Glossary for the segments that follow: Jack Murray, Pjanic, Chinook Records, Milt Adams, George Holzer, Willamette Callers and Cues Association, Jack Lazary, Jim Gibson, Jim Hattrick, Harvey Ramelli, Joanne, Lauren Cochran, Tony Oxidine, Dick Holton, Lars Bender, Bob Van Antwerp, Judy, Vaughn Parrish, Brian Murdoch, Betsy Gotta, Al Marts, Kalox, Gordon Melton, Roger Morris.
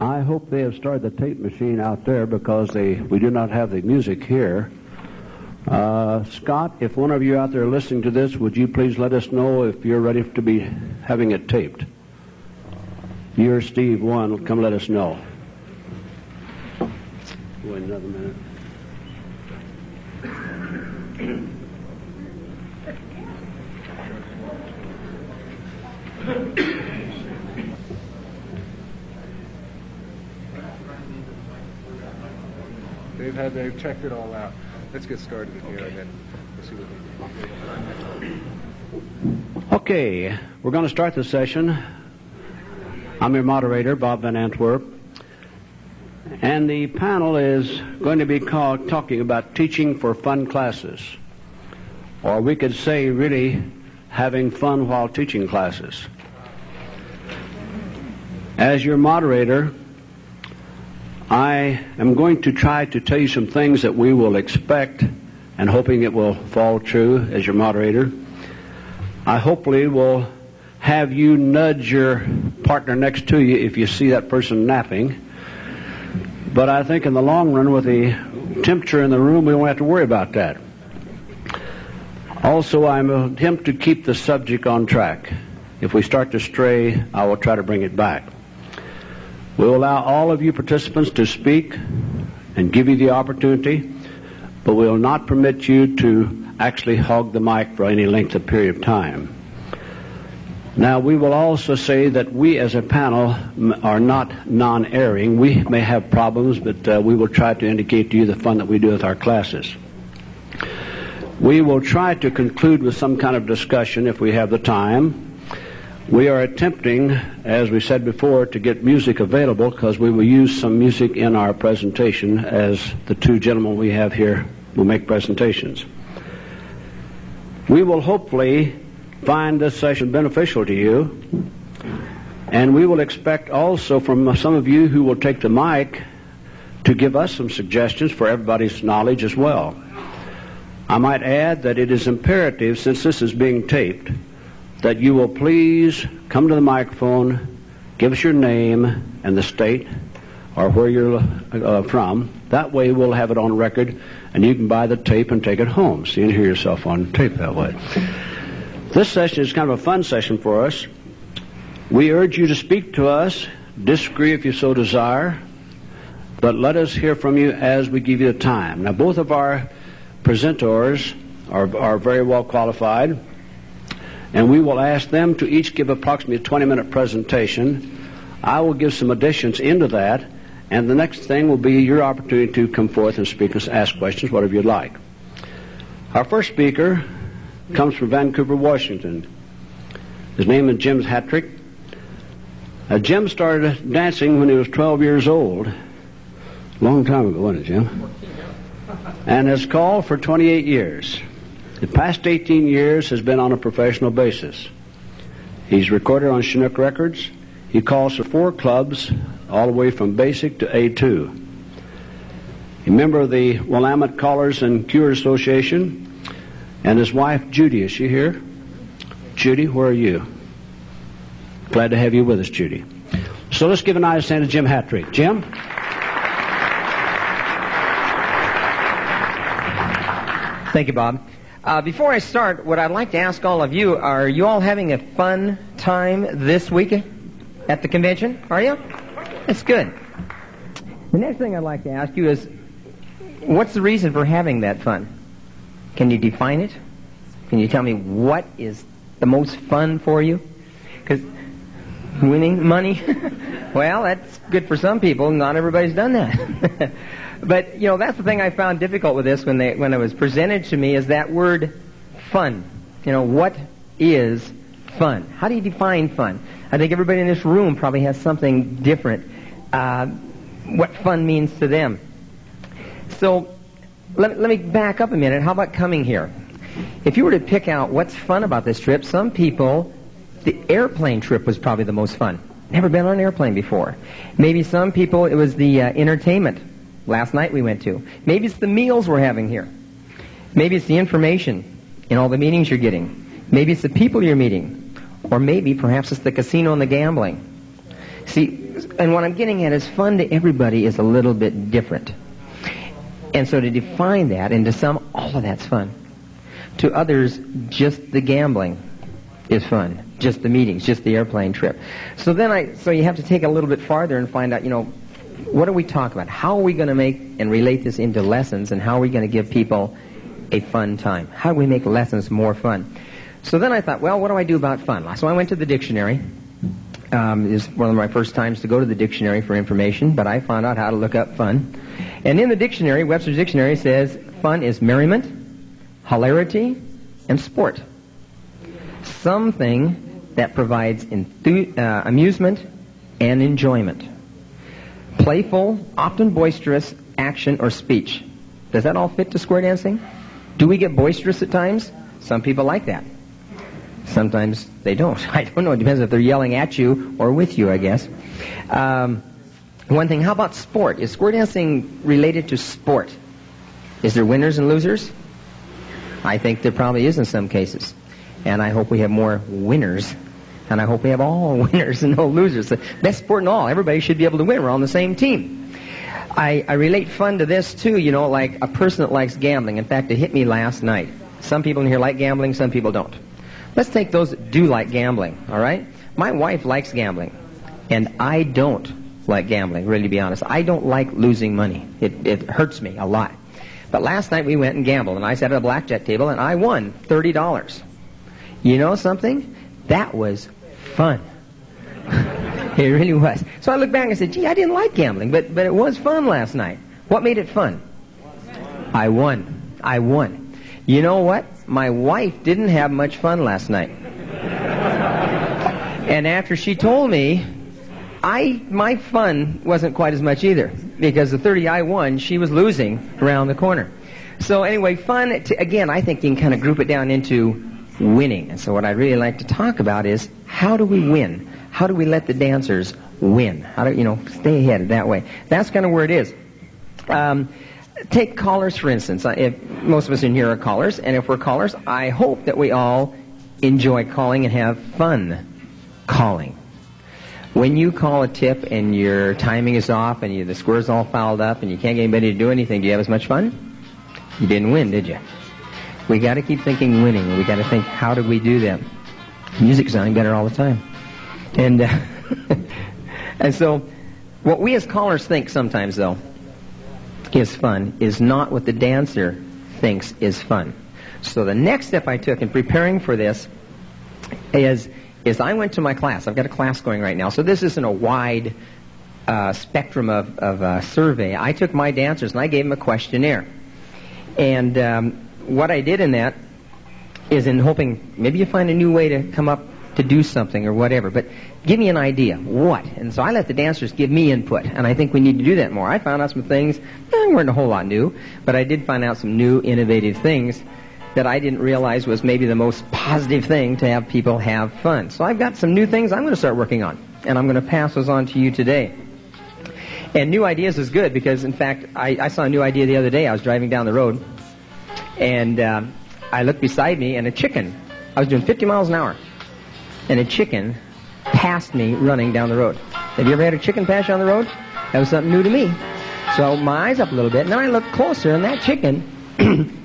I hope they have started the tape machine out there, because we do not have the music here. Scott, if one of you out there listening to this, would you please let us know if you're ready to be having it taped? You're Steve 1. Come let us know. Wait another minute. They've checked it all out. Let's get started in here, and then we'll see what we do. Okay, we're going to start the session. I'm your moderator, Bob Van Antwerp, and the panel is going to be called Talking About Teaching for Fun Classes, or we could say really having fun while teaching classes. As your moderator, I am going to try to tell you some things that we will expect, and hoping it will fall true as your moderator. I hopefully will have you nudge your partner next to you if you see that person napping. But I think in the long run, with the temperature in the room, we won't have to worry about that. Also, I'm going to attempt to keep the subject on track. If we start to stray, I will try to bring it back. We'll allow all of you participants to speak and give you the opportunity, but we'll not permit you to actually hog the mic for any length of period of time. Now, we will also say that we as a panel are not non-airing. We may have problems, but we will try to indicate to you the fun that we do with our classes. We will try to conclude with some kind of discussion if we have the time. We are attempting, as we said before, to get music available, because we will use some music in our presentation, as the two gentlemen we have here will make presentations. We will hopefully find this session beneficial to you, and we will expect also from some of you who will take the mic to give us some suggestions for everybody's knowledge as well. I might add that it is imperative, since this is being taped, that you will please come to the microphone, give us your name and the state or where you're from. That way we'll have it on record, and you can buy the tape and take it home, so you can hear yourself on tape that way. This session is kind of a fun session for us. We urge you to speak to us, disagree if you so desire, but let us hear from you as we give you the time. Now, both of our presenters are very well qualified, and we will ask them to each give approximately a 20-minute presentation. I will give some additions into that, and the next thing will be your opportunity to come forth and speak and ask questions, whatever you'd like. Our first speaker comes from Vancouver, Washington. His name is Jim Hattrick. Jim started dancing when he was 12 years old. Long time ago, wasn't it, Jim? And has called for 28 years. The past 18 years has been on a professional basis. He's recorded on Chinook Records. He calls for 4 clubs, all the way from basic to A2. A member of the Willamette Callers and Cues Association, and his wife, Judy. Is she here? Judy, where are you? Glad to have you with us, Judy. So let's give a nice hand to Jim Hattrick. Jim? Thank you, Bob. Before I start, what I'd like to ask all of you, are you all having a fun time this week at the convention? Are you? That's good. The next thing I'd like to ask you is, what's the reason for having that fun? Can you define it? Can you tell me what is the most fun for you? Because winning money, well, that's good for some people. Not everybody's done that. But, you know, that's the thing I found difficult with this when it was presented to me, is that word fun. You know, what is fun? How do you define fun? I think everybody in this room probably has something different, what fun means to them. So let me back up a minute. How about coming here? If you were to pick out what's fun about this trip, some people, the airplane trip was probably the most fun. Never been on an airplane before. Maybe some people, it was the entertainment last night we went to. Maybe it's the meals we're having here. Maybe it's the information in all the meetings you're getting. Maybe it's the people you're meeting. Or maybe, perhaps, it's the casino and the gambling. See, and what I'm getting at is fun to everybody is a little bit different. And so to define that, and to some, all of that's fun. To others, just the gambling is fun. Just the meetings, just the airplane trip. So then so you have to take a little bit farther and find out, you know, what are we talking about? How are we going to make and relate this into lessons, and how are we going to give people a fun time? How do we make lessons more fun? So then I thought, well, what do I do about fun? So I went to the dictionary. It was one of my first times to go to the dictionary for information, but I found out how to look up fun. And in the dictionary, Webster's Dictionary says, fun is merriment, hilarity, and sport. Something that provides amusement and enjoyment. Playful, often boisterous, action or speech. Does that all fit to square dancing? Do we get boisterous at times? Some people like that. Sometimes they don't. I don't know. It depends if they're yelling at you or with you, I guess. One thing, how about sport? Is square dancing related to sport? Is there winners and losers? I think there probably is in some cases. And I hope we have more winners. And I hope we have all winners and no losers. The best sport in all. Everybody should be able to win. We're on the same team. I relate fun to this, too, you know, like a person that likes gambling. In fact, it hit me last night. Some people in here like gambling, some people don't. Let's take those that do like gambling, all right? My wife likes gambling, and I don't like gambling, really, to be honest. I don't like losing money. It hurts me a lot. But last night we went and gambled, and I sat at a blackjack table, and I won $30. You know something? That was fun. It really was. So I looked back and I said, gee, I didn't like gambling, but it was fun last night. What made it fun? I won. You know what? My wife didn't have much fun last night. And after she told me, my fun wasn't quite as much either, because the 30 I won, she was losing around the corner. So anyway, fun, again, I think you can kind of group it down into winning. And so what I really like to talk about is, how do we win? How do we let the dancers win? How do, you know, stay ahead that way? That's kind of where it is. Take callers, for instance. If most of us in here are callers, and if we're callers, I hope that we all enjoy calling and have fun calling. When you call a tip and your timing is off and the square's all fouled up and you can't get anybody to do anything, do you have as much fun? You didn't win, did you? We got to keep thinking winning. We got to think, how do we do that? Music's sounding better all the time. And, and so what we as callers think sometimes, though, is fun is not what the dancer thinks is fun. So the next step I took in preparing for this is I went to my class. I've got a class going right now, so this isn't a wide spectrum of survey. I took my dancers and I gave them a questionnaire. And what I did in that is in hoping maybe you find a new way to come up to do something or whatever, but give me an idea. What? And so I let the dancers give me input, and I think we need to do that more. I found out some things that weren't a whole lot new, but I did find out some new, innovative things that I didn't realize was maybe the most positive thing to have people have fun. So I've got some new things I'm going to start working on, and I'm going to pass those on to you today. And new ideas is good because, in fact, I saw a new idea the other day. I was driving down the road, and I looked beside me, and a chicken. I was doing 50 miles an hour. And a chicken passed me running down the road. Have you ever had a chicken pass you on the road? That was something new to me. So my eyes up a little bit, and then I looked closer, and that chicken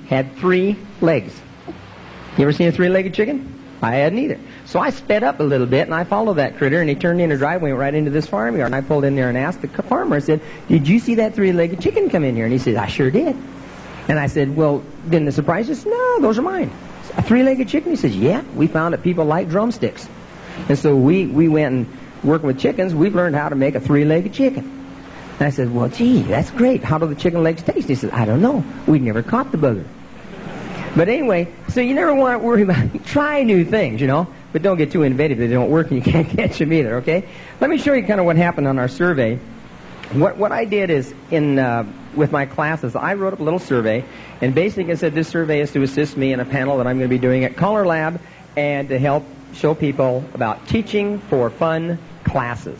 had three legs. You ever seen a three-legged chicken? I hadn't either. So I sped up a little bit, and I followed that critter, and he turned in a driveway and went right into this farmyard. And I pulled in there and asked the farmer, I said, did you see that three-legged chicken come in here? And he said, I sure did. And I said, well, didn't it surprise us? No, those are mine. A three-legged chicken? He says, yeah, we found that people like drumsticks. And so we went and worked with chickens. We've learned how to make a three-legged chicken. And I said, well, gee, that's great. How do the chicken legs taste? He said, I don't know. We've never caught the bugger. But anyway, so you never want to worry about it. Try new things, you know, but don't get too innovative. They don't work and you can't catch them either, okay? Let me show you kind of what happened on our survey. What I did is, with my classes, I wrote up a little survey, and basically I said this survey is to assist me in a panel that I'm going to be doing at CALLERLAB and to help show people about teaching for fun classes.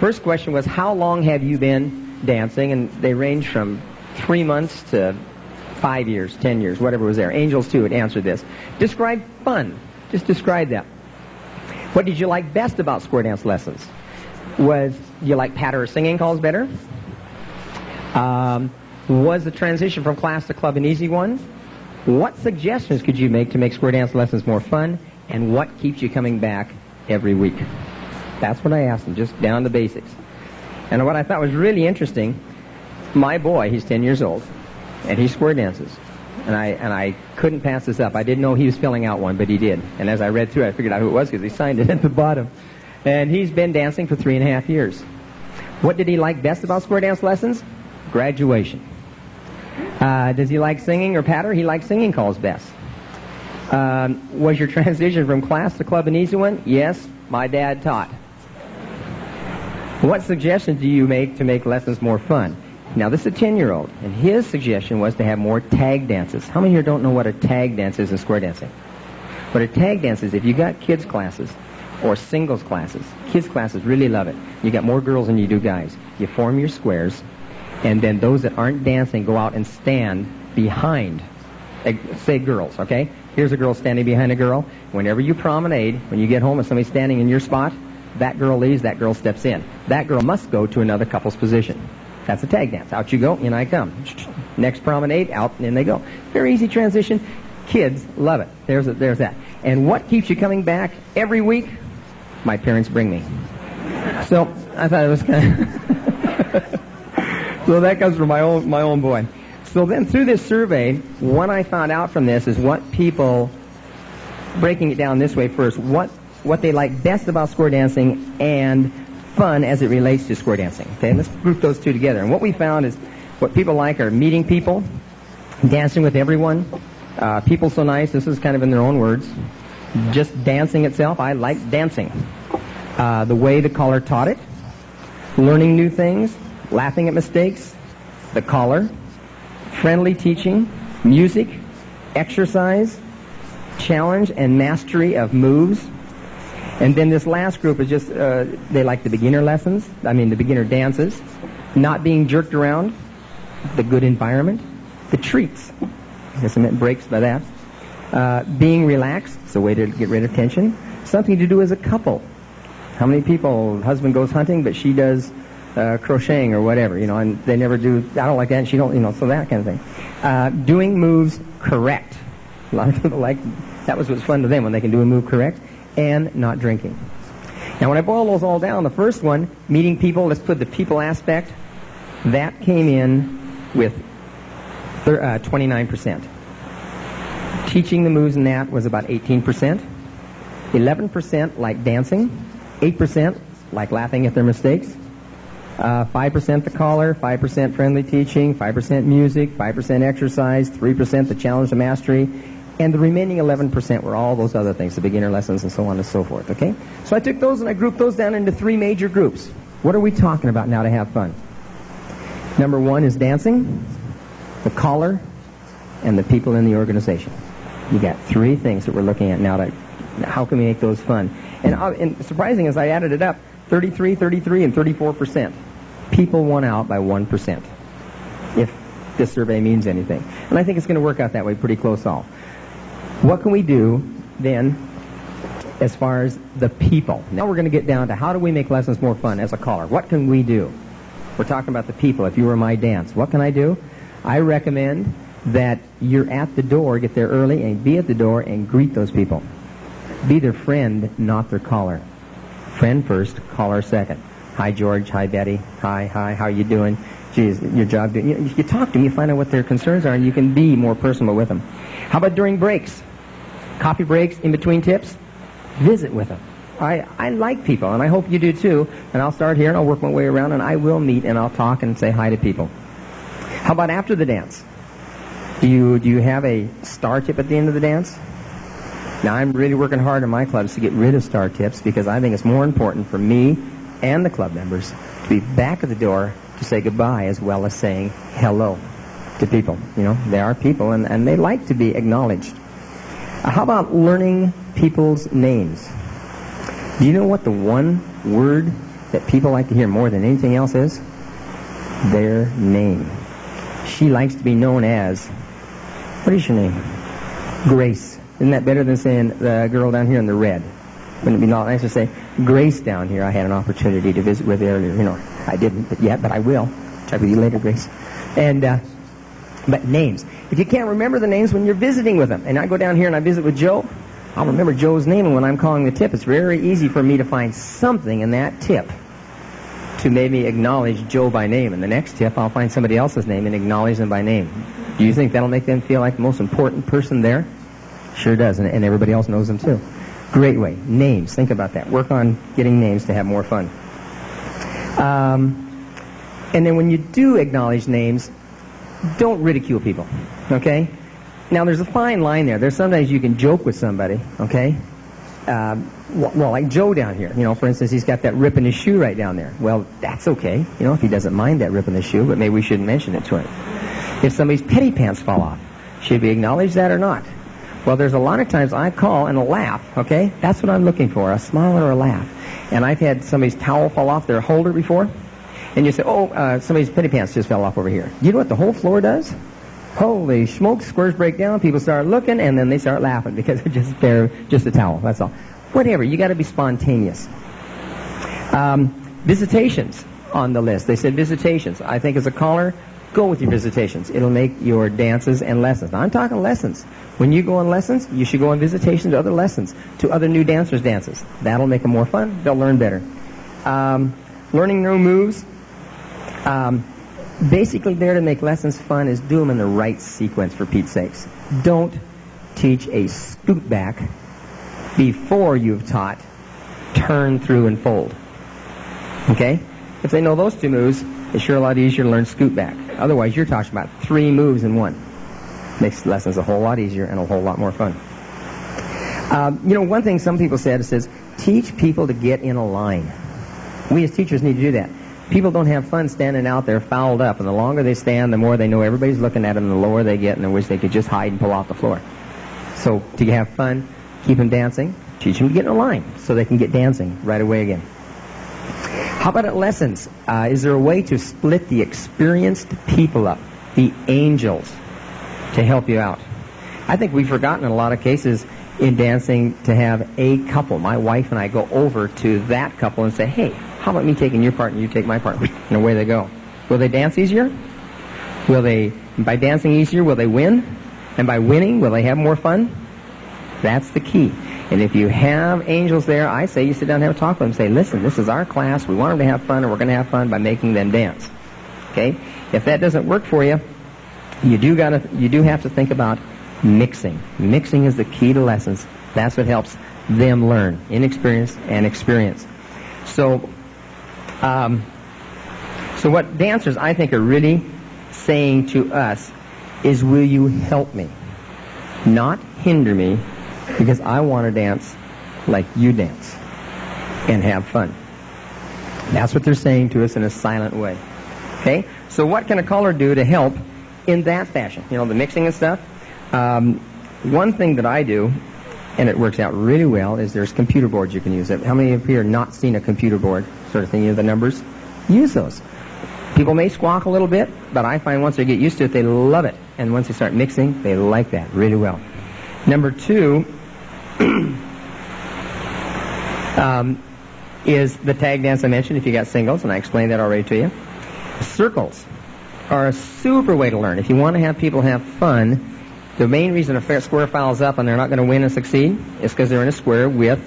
First question was, how long have you been dancing? And they range from 3 months to 5 years, 10 years, whatever was there. Angels, too, had answered this. Describe fun. Just describe that. What did you like best about square dance lessons? was, do you like patter or singing calls better? Was the transition from class to club an easy one? What suggestions could you make to make square dance lessons more fun? And what keeps you coming back every week? That's what I asked them, just down to basics. And what I thought was really interesting, my boy, he's 10 years old, and he square dances. And I couldn't pass this up. I didn't know he was filling out one, but he did. And as I read through, I figured out who it was because he signed it at the bottom. And he's been dancing for 3.5 years. What did he like best about square dance lessons? Graduation. Does he like singing or patter? He likes singing calls best. Was your transition from class to club an easy one? Yes, my dad taught. What suggestions do you make to make lessons more fun? Now, this is a 10-year-old, and his suggestion was to have more tag dances. How many here don't know what a tag dance is in square dancing? What a tag dance is, if you got kids' classes or singles classes, kids' classes really love it. You got more girls than you do guys. You form your squares, and then those that aren't dancing go out and stand behind, say girls, okay? Here's a girl standing behind a girl. Whenever you promenade, when you get home and somebody's standing in your spot, that girl leaves, that girl steps in. That girl must go to another couple's position. That's a tag dance. Out you go, in I come. Next promenade, out, and in they go. Very easy transition. Kids love it. There's that. And what keeps you coming back every week? My parents bring me. So I thought it was kind of... So that comes from my own boy. So then through this survey, what I found out from this is what people, breaking it down this way first, what they like best about square dancing and fun as it relates to square dancing. Okay, let's group those two together. And what we found is what people like are meeting people, dancing with everyone, people so nice, this is kind of in their own words, just dancing itself. I like dancing. The way the caller taught it, learning new things, laughing at mistakes, the caller, friendly teaching, music, exercise, challenge and mastery of moves. And then this last group is just, they like the beginner lessons, the beginner dances, not being jerked around, the good environment, the treats, I guess I meant breaks by that, being relaxed, it's a way to get rid of tension, something to do as a couple. How many people, husband goes hunting, but she does crocheting or whatever, and they never do, I don't like that, and she don't, so that kind of thing. Doing moves correct. A lot of people like, that was what's fun to them when they can do a move correct. And not drinking. Now, when I boil those all down, the first one, meeting people, let's put the people aspect, that came in with 29%. Teaching the moves in that was about 18%. 11% like dancing. 8% like laughing at their mistakes. 5% the caller, 5% friendly teaching, 5% music, 5% exercise, 3% the challenge to mastery, and the remaining 11% were all those other things, the beginner lessons and so on and so forth, okay? So I took those and I grouped those down into three major groups. What are we talking about now to have fun? Number one is dancing, the caller, and the people in the organization. You got three things that we're looking at now to, how can we make those fun? And surprising as I added it up, 33, 33, and 34%. People won out by 1%, if this survey means anything. And I think it's going to work out that way pretty close all. What can we do, then, as far as the people? Now we're going to get down to how do we make lessons more fun as a caller. What can we do? We're talking about the people. If you were my dance, what can I do? I recommend that you're at the door, get there early, and be at the door and greet those people. Be their friend, not their caller. Friend first, caller second. Hi, George. Hi, Betty. Hi, how are you doing? Geez, your job. You talk to them, you find out what their concerns are, and you can be more personal with them. How about during breaks? Coffee breaks, in between tips, visit with them. I like people, and I hope you do too, and I'll start here, and I'll work my way around, and I will meet, and I'll talk and say hi to people. How about after the dance? Do you have a star tip at the end of the dance? Now, I'm really working hard in my clubs to get rid of star tips because I think it's more important for me and the club members to be back at the door to say goodbye as well as saying hello to people. They are people, and they like to be acknowledged. How about learning people's names? Do you know what the one word that people like to hear more than anything else is? Their name. She likes to be known as, what is your name? Grace. Isn't that better than saying the girl down here in the red? Wouldn't it be nice to say, Grace down here, I had an opportunity to visit with earlier. You know, I didn't but yet, but I will. Check with you later, Grace. And, but names. If you can't remember the names when you're visiting with them, and I go down here and I visit with Joe, I'll remember Joe's name, and when I'm calling the tip, it's very easy for me to find something in that tip to maybe acknowledge Joe by name. And the next tip, I'll find somebody else's name and acknowledge them by name. Do you think that'll make them feel like the most important person there? Sure does, and everybody else knows them too. Great way. Names. Think about that. Work on getting names to have more fun. And then when you do acknowledge names, don't ridicule people, okay? Now, there's a fine line there. There's sometimes you can joke with somebody, okay? Well, like Joe down here. You know, for instance, he's got that rip in his shoe right down there. Well, that's okay, you know, if he doesn't mind that rip in his shoe, but maybe we shouldn't mention it to him. If somebody's petty pants fall off, should we acknowledge that or not? Well, there's a lot of times I call and a laugh, okay? That's what I'm looking for, a smile or a laugh. And I've had somebody's towel fall off their holder before, and you say, oh, somebody's penny pants just fell off over here. You know what the whole floor does? Holy smoke, squares break down, people start looking, and then they start laughing because they're just a towel, that's all. Whatever, you got to be spontaneous. Visitations on the list. They said visitations. I think as a caller, go with your visitations. It'll make your dances and lessons. Now, I'm talking lessons. When you go on lessons, you should go on visitations to other lessons, to other new dancers' dances. That'll make them more fun. They'll learn better. Learning new moves. Basically, there to make lessons fun is do them in the right sequence, for Pete's sakes. Don't teach a scoot back before you've taught turn, through, and fold. Okay? If they know those two moves, it's sure a lot easier to learn scoot back. Otherwise, you're talking about three moves in one. Makes lessons a whole lot easier and a whole lot more fun. You know, one thing some people said is, teach people to get in a line. We as teachers need to do that. People don't have fun standing out there fouled up, and the longer they stand, the more they know everybody's looking at them, the lower they get, and they wish they could just hide and pull off the floor. So to have fun, keep them dancing, teach them to get in a line so they can get dancing right away again. How about at lessons? Is there a way to split the experienced people up, the angels, to help you out? I think we've forgotten in a lot of cases in dancing to have a couple. My wife and I go over to that couple and say, hey, how about me taking your part and you take my part? And away they go. Will they dance easier? Will they, by dancing easier, will they win? And by winning, will they have more fun? That's the key. And if you have angels there, I say you sit down and have a talk with them and say, listen, this is our class. We want them to have fun, and we're going to have fun by making them dance. Okay? If that doesn't work for you, you do have to think about mixing. Mixing is the key to lessons. That's what helps them learn, inexperience and experience. So what dancers, I think, are really saying to us is, will you help me? Not hinder me, because I want to dance like you dance and have fun. That's what they're saying to us in a silent way. Okay? So what can a caller do to help in that fashion? You know, the mixing and stuff. One thing that I do, and it works out really well, is there's computer boards you can use. How many of you have not seen a computer board sort of thing? You know the numbers? Use those. People may squawk a little bit, but I find once they get used to it, they love it. And once they start mixing, they like that really well. Number two is the tag dance I mentioned, if you got singles, and I explained that already to you. Circles are a super way to learn. If you want to have people have fun, the main reason a square fouls up and they're not going to win and succeed is because they're in a square with,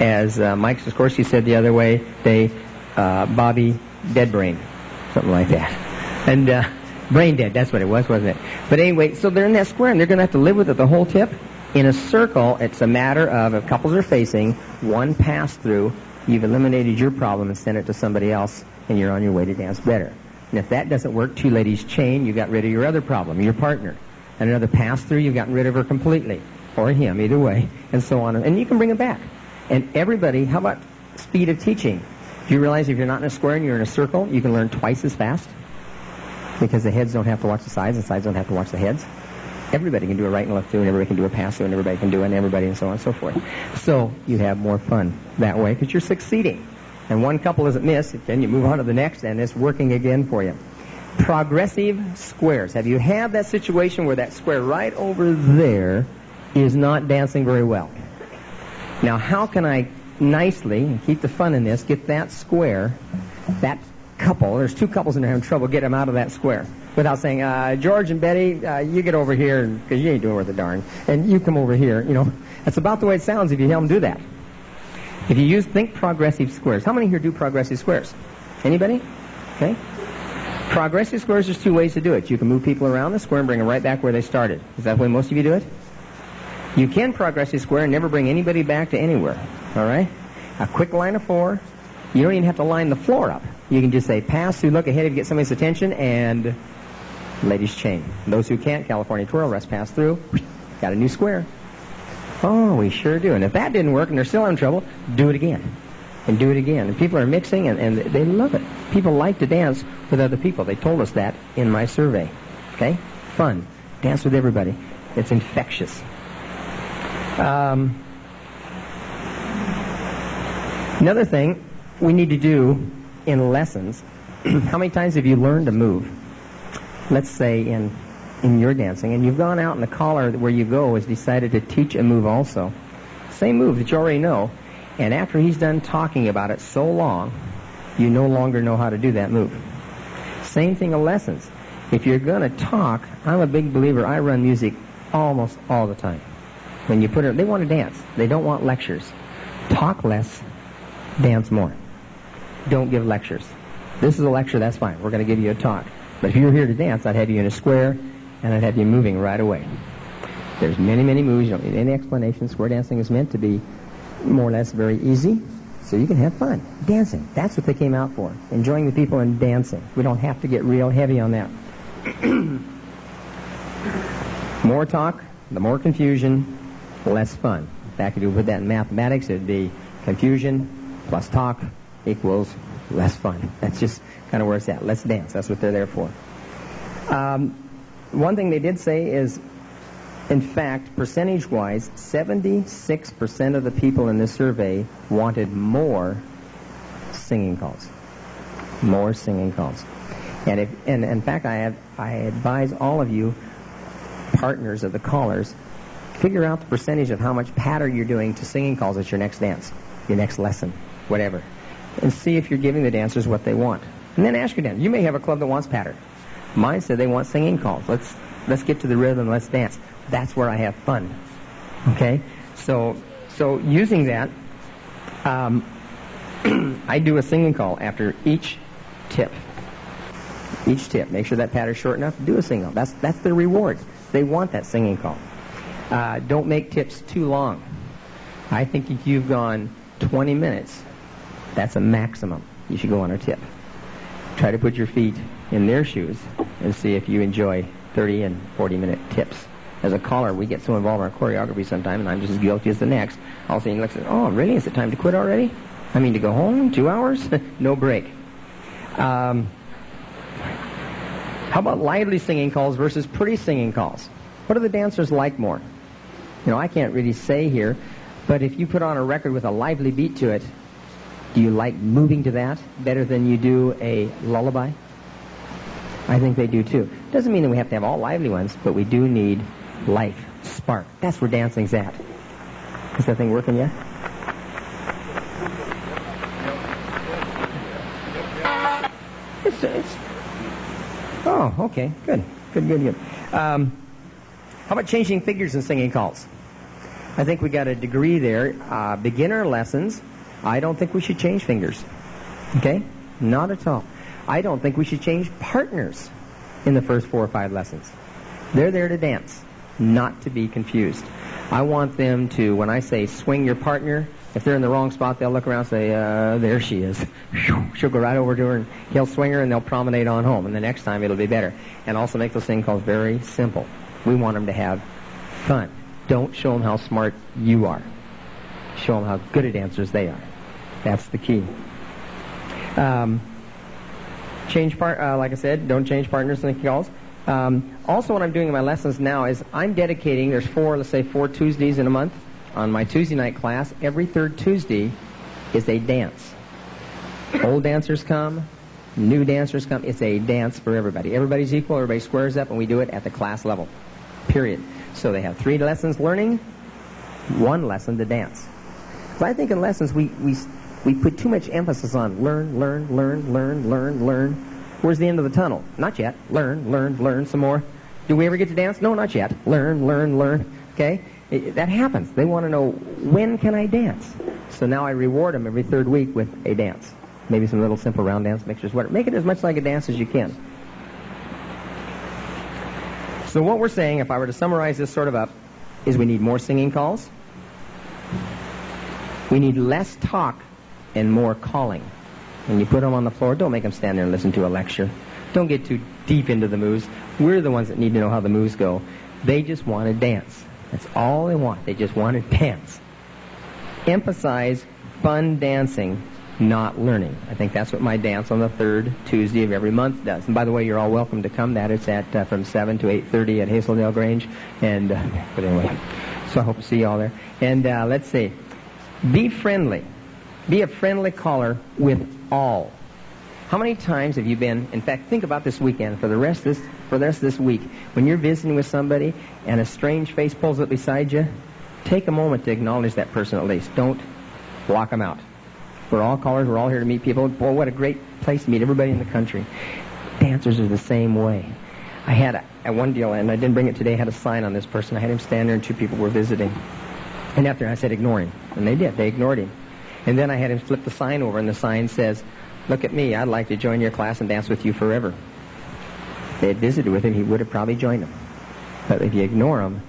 as Mike Sikorsky said the other way, they Bobby Deadbrain, something like that. And brain dead, that's what it was, wasn't it? But anyway, so they're in that square, and they're going to have to live with it the whole tip. In a circle, it's a matter of, if couples are facing, one pass through, you've eliminated your problem and sent it to somebody else, and you're on your way to dance better. And if that doesn't work, two ladies chain, you got rid of your other problem, your partner. And another pass through, you've gotten rid of her completely, or him, either way, and so on. And you can bring them back. And everybody, how about speed of teaching? Do you realize if you're not in a square and you're in a circle, you can learn twice as fast? Because the heads don't have to watch the sides, and the sides don't have to watch the heads. Everybody can do a right and left through, and everybody can do a pass through, and everybody can do it, and everybody, and so on and so forth. So you have more fun that way because you're succeeding. And one couple doesn't miss, then you move on to the next, and it's working again for you. Progressive squares. Have you had that situation where that square right over there is not dancing very well? Now, how can I nicely, and keep the fun in this, get that square, that couple, there's two couples in there having trouble, get them out of that square without saying, George and Betty, you get over here, because you ain't doing worth a darn, and you come over here, you know. That's about the way it sounds if you help them do that. If you think progressive squares. How many here do progressive squares? Anybody? Okay. Progressive squares, there's two ways to do it. You can move people around the square and bring them right back where they started. Is that the way most of you do it? You can progressive square and never bring anybody back to anywhere. All right? A quick line of four. You don't even have to line the floor up. You can just say, pass through, look ahead, and get somebody's attention, and ladies' chain. Those who can't, California twirl, rest, pass through. Got a new square. Oh, we sure do. And if that didn't work and they're still in trouble, do it again. And do it again. And people are mixing, and they love it. People like to dance with other people. They told us that in my survey. Okay? Fun. Dance with everybody. It's infectious. Another thing we need to do in lessons, how many times have you learned to move? Let's say in your dancing, and you've gone out, and the caller where you go has decided to teach a move also. Same move that you already know, and after he's done talking about it so long, you no longer know how to do that move. Same thing in lessons. If you're going to talk, I'm a big believer, I run music almost all the time. When you put it, they want to dance. They don't want lectures. Talk less, dance more. Don't give lectures. This is a lecture, that's fine. We're going to give you a talk. But if you were here to dance, I'd have you in a square, and I'd have you moving right away. There's many, many moves. You don't need any explanation. Square dancing is meant to be more or less very easy, so you can have fun. Dancing, that's what they came out for, enjoying the people and dancing. We don't have to get real heavy on that. More talk, the more confusion, less fun. In fact, if you put that in mathematics, it would be confusion plus talk equals less fun. That's just kind of where it's at. Let's dance. That's what they're there for. One thing they did say is, in fact, percentage-wise, 76% of the people in this survey wanted more singing calls. More singing calls. And, in fact, I advise all of you, partners of the callers, figure out the percentage of how much pattern you're doing to singing calls at your next dance, your next lesson, whatever. And see if you're giving the dancers what they want. And then ask your dancer. You may have a club that wants pattern. Mine said they want singing calls. Let's get to the rhythm. Let's dance. That's where I have fun. Okay? So using that, I do a singing call after each tip. Each tip. Make sure that pattern's short enough. Do a singing call. That's the reward. They want that singing call. Don't make tips too long. I think if you've gone 20 minutes, that's a maximum. You should go on a tip. Try to put your feet in their shoes and see if you enjoy 30 and 40-minute tips. As a caller, we get so involved in our choreography sometimes, and I'm just as guilty as the next. All of a sudden, you look and say, oh, really? Is it time to quit already? I mean, to go home? 2 hours? No break. How about lively singing calls versus pretty singing calls? What do the dancers like more? You know, I can't really say here, but if you put on a record with a lively beat to it, do you like moving to that better than you do a lullaby? I think they do, too. Doesn't mean that we have to have all lively ones, but we do need life, spark. That's where dancing's at. Is that thing working yet? It's... Oh, okay. Good. How about changing figures in singing calls? I think we got a degree there. Beginner lessons, I don't think we should change fingers. Okay? Not at all. I don't think we should change partners in the first 4 or 5 lessons. They're there to dance, not to be confused. I want them to, when I say swing your partner, if they're in the wrong spot, they'll look around and say, there she is. She'll go right over to her, and he'll swing her, and they'll promenade on home. And the next time, it'll be better. And also make those singing calls very simple. We want them to have fun. Don't show them how smart you are. Show them how good at dancers they are. That's the key. Like I said, don't change partners and calls. Also, what I'm doing in my lessons now is I'm dedicating, there's four Tuesdays in a month. On my Tuesday night class, every third Tuesday is a dance. Old dancers come, new dancers come. It's a dance for everybody. Everybody's equal, everybody squares up, and we do it at the class level, period. So they have 3 lessons learning, 1 lesson to dance. But I think in lessons we put too much emphasis on learn. Where's the end of the tunnel? Not yet. Learn some more. Do we ever get to dance? No, not yet. Learn. Okay? That happens. They want to know, when can I dance? So now I reward them every third week with a dance. Maybe some little simple round dance mixtures. Whatever. Make it as much like a dance as you can. So what we're saying, if I were to summarize this sort of up, is we need more singing calls. We need less talk and more calling. When you put them on the floor, don't make them stand there and listen to a lecture. Don't get too deep into the moves. We're the ones that need to know how the moves go. They just want to dance. That's all they want. They just want to dance. Emphasize fun dancing, not learning. I think that's what my dance on the third Tuesday of every month does. And by the way, you're all welcome to come. That is at from 7 to 8:30 at Hazeldale Grange. And but anyway, so I hope to see you all there. And let's see. Be friendly. Be a friendly caller with all. How many times have you been, in fact, think about this weekend, for the rest of this week, when you're visiting with somebody and a strange face pulls up beside you, take a moment to acknowledge that person at least. Don't block them out. We're all callers. We're all here to meet people. Boy, what a great place to meet everybody in the country. Dancers are the same way. I had a one deal, and I didn't bring it today, I had a sign on this person. I had him stand there and two people were visiting. And after I said, ignore him. And they did. They ignored him. And then I had him flip the sign over, and the sign says, look at me, I'd like to join your class and dance with you forever. If they had visited with him, he would have probably joined them. But if you ignore them,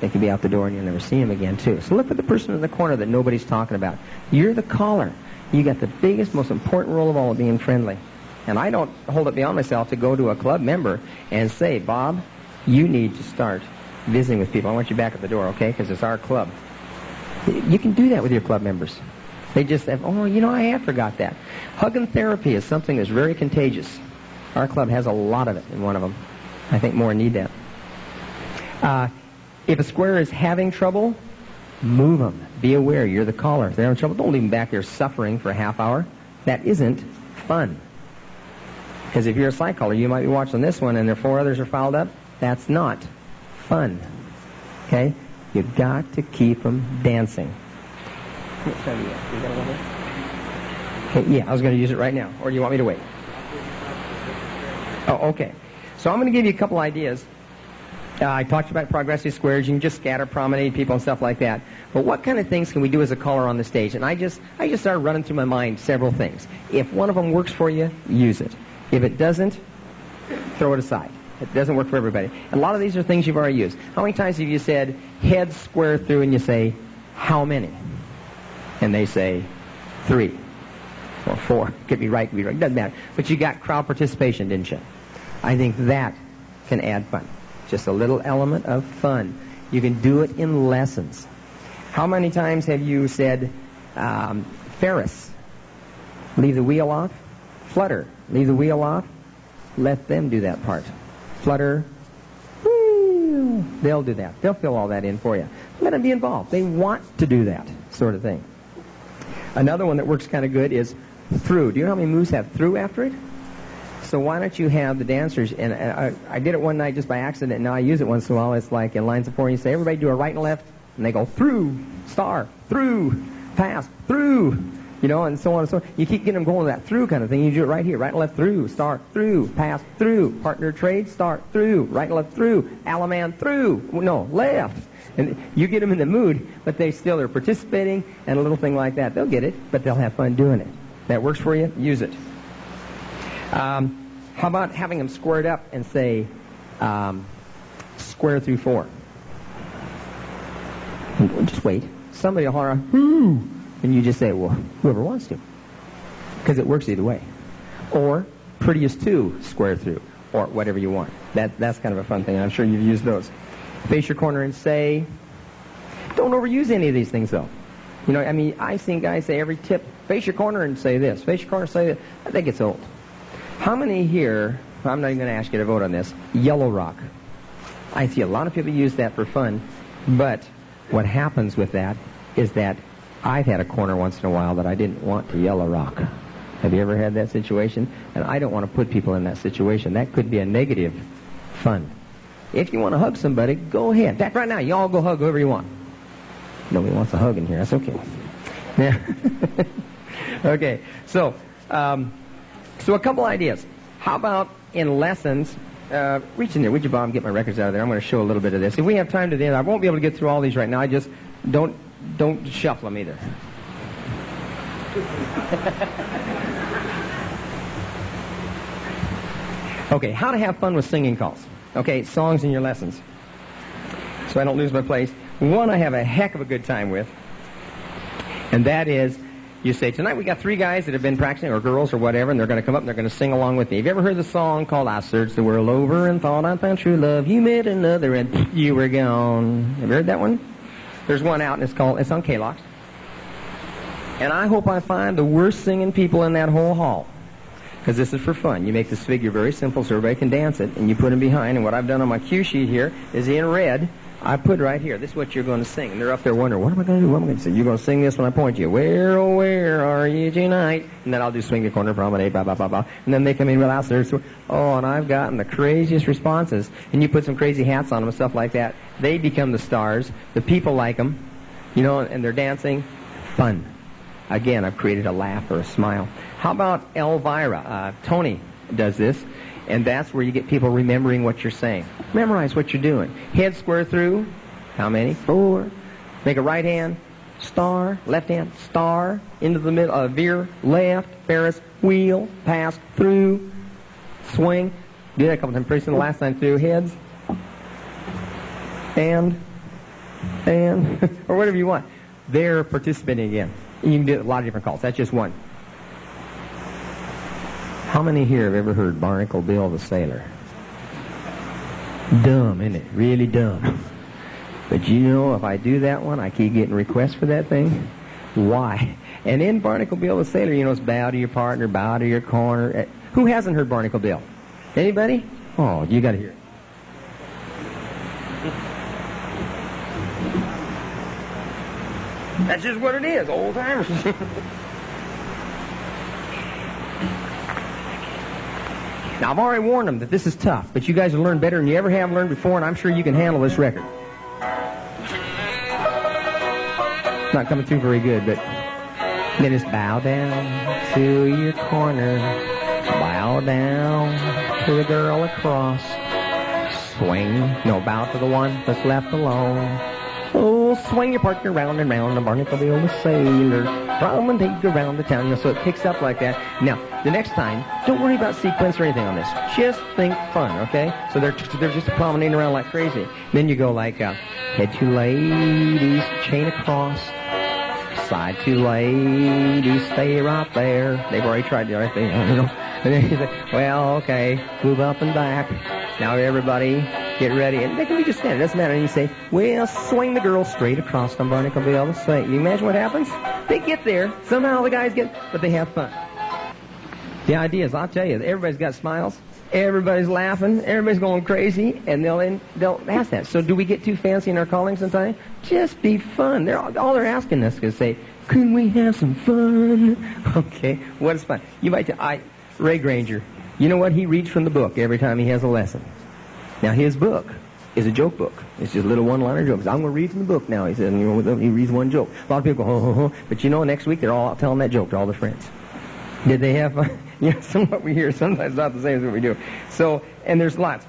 they could be out the door and you'll never see them again, too. So look for the person in the corner that nobody's talking about. You're the caller. You got the biggest, most important role of all of being friendly. And I don't hold it beyond myself to go to a club member and say, Bob, you need to start visiting with people. I want you back at the door, okay, because it's our club. You can do that with your club members. They just have, oh, you know, I have forgot that. Hug and therapy is something that's very contagious. Our club has a lot of it in one of them. I think more need that. If a square is having trouble, move them. Be aware, you're the caller. If they're having trouble, don't leave them back there suffering for a half hour. That isn't fun. Because if you're a side caller, you might be watching this one and there are four others are fouled up. That's not fun. Okay? You've got to keep them dancing. Okay, yeah, I was going to use it right now. Or do you want me to wait? Oh, okay. So I'm going to give you a couple ideas. I talked about progressive squares. You can just scatter, promenade people and stuff like that. But what kind of things can we do as a caller on the stage? And I just started running through my mind several things. If one of them works for you, use it. If it doesn't, throw it aside. It doesn't work for everybody. A lot of these are things you've already used. How many times have you said, head square through, and you say, how many? And they say, 3 or 4. Could be right, could be wrong. Doesn't matter. But you got crowd participation, didn't you? I think that can add fun. Just a little element of fun. You can do it in lessons. How many times have you said, Ferris, leave the wheel off? Flutter, leave the wheel off? Let them do that part. Flutter, wheel. They'll do that. They'll fill all that in for you. Let them be involved. They want to do that sort of thing. Another one that works kind of good is through. Do you know how many moves have through after it? So why don't you have the dancers, and I did it one night just by accident, and now I use it once in a while. It's like in lines of four, and you say, everybody do a right and left, and they go through, star, through, pass, through, you know, and so on and so on. You keep getting them going with that through kind of thing. You do it right here, right and left, through, star, through, pass, through, partner trade, start, through, right and left, through, Alaman, through, no, left. And you get them in the mood, but they still are participating, and a little thing like that. They'll get it, but they'll have fun doing it. That works for you? Use it. How about having them squared up and say, square through 4? And just wait. Somebody will holler, whoo! And you just say, well, whoever wants to. Because it works either way. Or, prettiest 2, square through, or whatever you want. That's kind of a fun thing, and I'm sure you've used those. Face your corner and say, don't overuse any of these things, though. You know, I mean, I've seen guys say every tip, face your corner and say this, face your corner and say that. I think it's old. How many here, I'm not even going to ask you to vote on this, yellow rock. I see a lot of people use that for fun, but what happens with that is that I've had a corner once in a while that I didn't want to yellow rock. Have you ever had that situation? And I don't want to put people in that situation. That could be a negative fun. If you want to hug somebody, go ahead. In fact, right now, you all go hug whoever you want. Nobody wants a hug in here. That's okay. Yeah. Okay. So, so a couple ideas. How about in lessons? Reach in there. Would you, Bob, get my records out of there? I'm going to show a little bit of this. If we have time today, I won't be able to get through all these right now. I just don't shuffle them either. Okay. How to have fun with singing calls. Okay. Songs in your lessons. So I don't lose my place. One I have a heck of a good time with, and that is, you say, tonight we got three guys that have been practicing, or girls or whatever, and they're going to come up and they're going to sing along with me. Have you ever heard the song called I Searched the World Over and Thought I Found True Love, You Met Another and You Were Gone? Have you heard that one? There's one out, and it's on Kalox. And I hope I find the worst singing people in that whole hall, because this is for fun. You make this figure very simple so everybody can dance it, and you put them behind, and what I've done on my cue sheet here is in red, I put right here, this is what you're going to sing. And they're up there wondering, what am I going to do? What am I going to sing? You're going to sing this when I point to you. Where, oh, where are you tonight? And then I'll do swing the corner, promenade, blah, blah, blah, blah. And then they come in real out there. Oh, and I've gotten the craziest responses. And you put some crazy hats on them and stuff like that. They become the stars. The people like them, you know, and they're dancing. Fun. Again, I've created a laugh or a smile. How about Elvira? Tony does this. And that's where you get people remembering what you're saying. Memorize what you're doing. Head square through. How many? 4. Make a right hand. Star. Left hand. Star. Into the middle. Veer. Left. Ferris. Wheel. Pass. Through. Swing. Do that a couple times. Pretty soon the last time through. Heads. And. Or whatever you want. They're participating again. You can do a lot of different calls. That's just one. How many here have ever heard Barnacle Bill the Sailor? Dumb, isn't it? Really dumb. But you know, if I do that one, I keep getting requests for that thing. Why? And in Barnacle Bill the Sailor, you know, it's bow to your partner, bow to your corner. Who hasn't heard Barnacle Bill? Anybody? Oh, you got to hear it. That's just what it is, old timers. Now, I've already warned them that this is tough, but you guys will learn better than you ever have learned before, and I'm sure you can handle this record. It's not coming through very good, but then it's bow down to your corner, bow down to the girl across, swing, no, bow to the one that's left alone. Oh, swing your partner round and round, the Barnacle Bill the Sailor. Problem and take you around the town, you know, so it picks up like that. Now, the next time, don't worry about sequence or anything on this. Just think fun, okay? So they're just promenading around like crazy. Then you go like, head to ladies, chain across, side to ladies, stay right there. They've already tried the right thing, you know. And then you say, well, okay, move up and back. Now everybody, get ready. And they can be just standing, it doesn't matter. And you say, well, swing the girl straight across the Barnacle Bill the Sailor. You imagine what happens? They get there. Somehow the guys get, but they have fun. The idea is, I'll tell you, everybody's got smiles. Everybody's laughing. Everybody's going crazy. And they'll ask that. So do we get too fancy in our calling sometimes? Just be fun. All they're asking us is say, couldn't we have some fun? Okay, what is fun? You might Ray Granger, you know what? He reads from the book every time he has a lesson. Now, his book is a joke book. It's just little one-liner jokes. I'm going to read from the book now, he says, and he reads one joke. A lot of people go, ho, ho, ho. But you know, next week they're all out telling that joke to all their friends. Did they have fun? Yeah, some of what we hear sometimes not the same as what we do. So, and there's lots.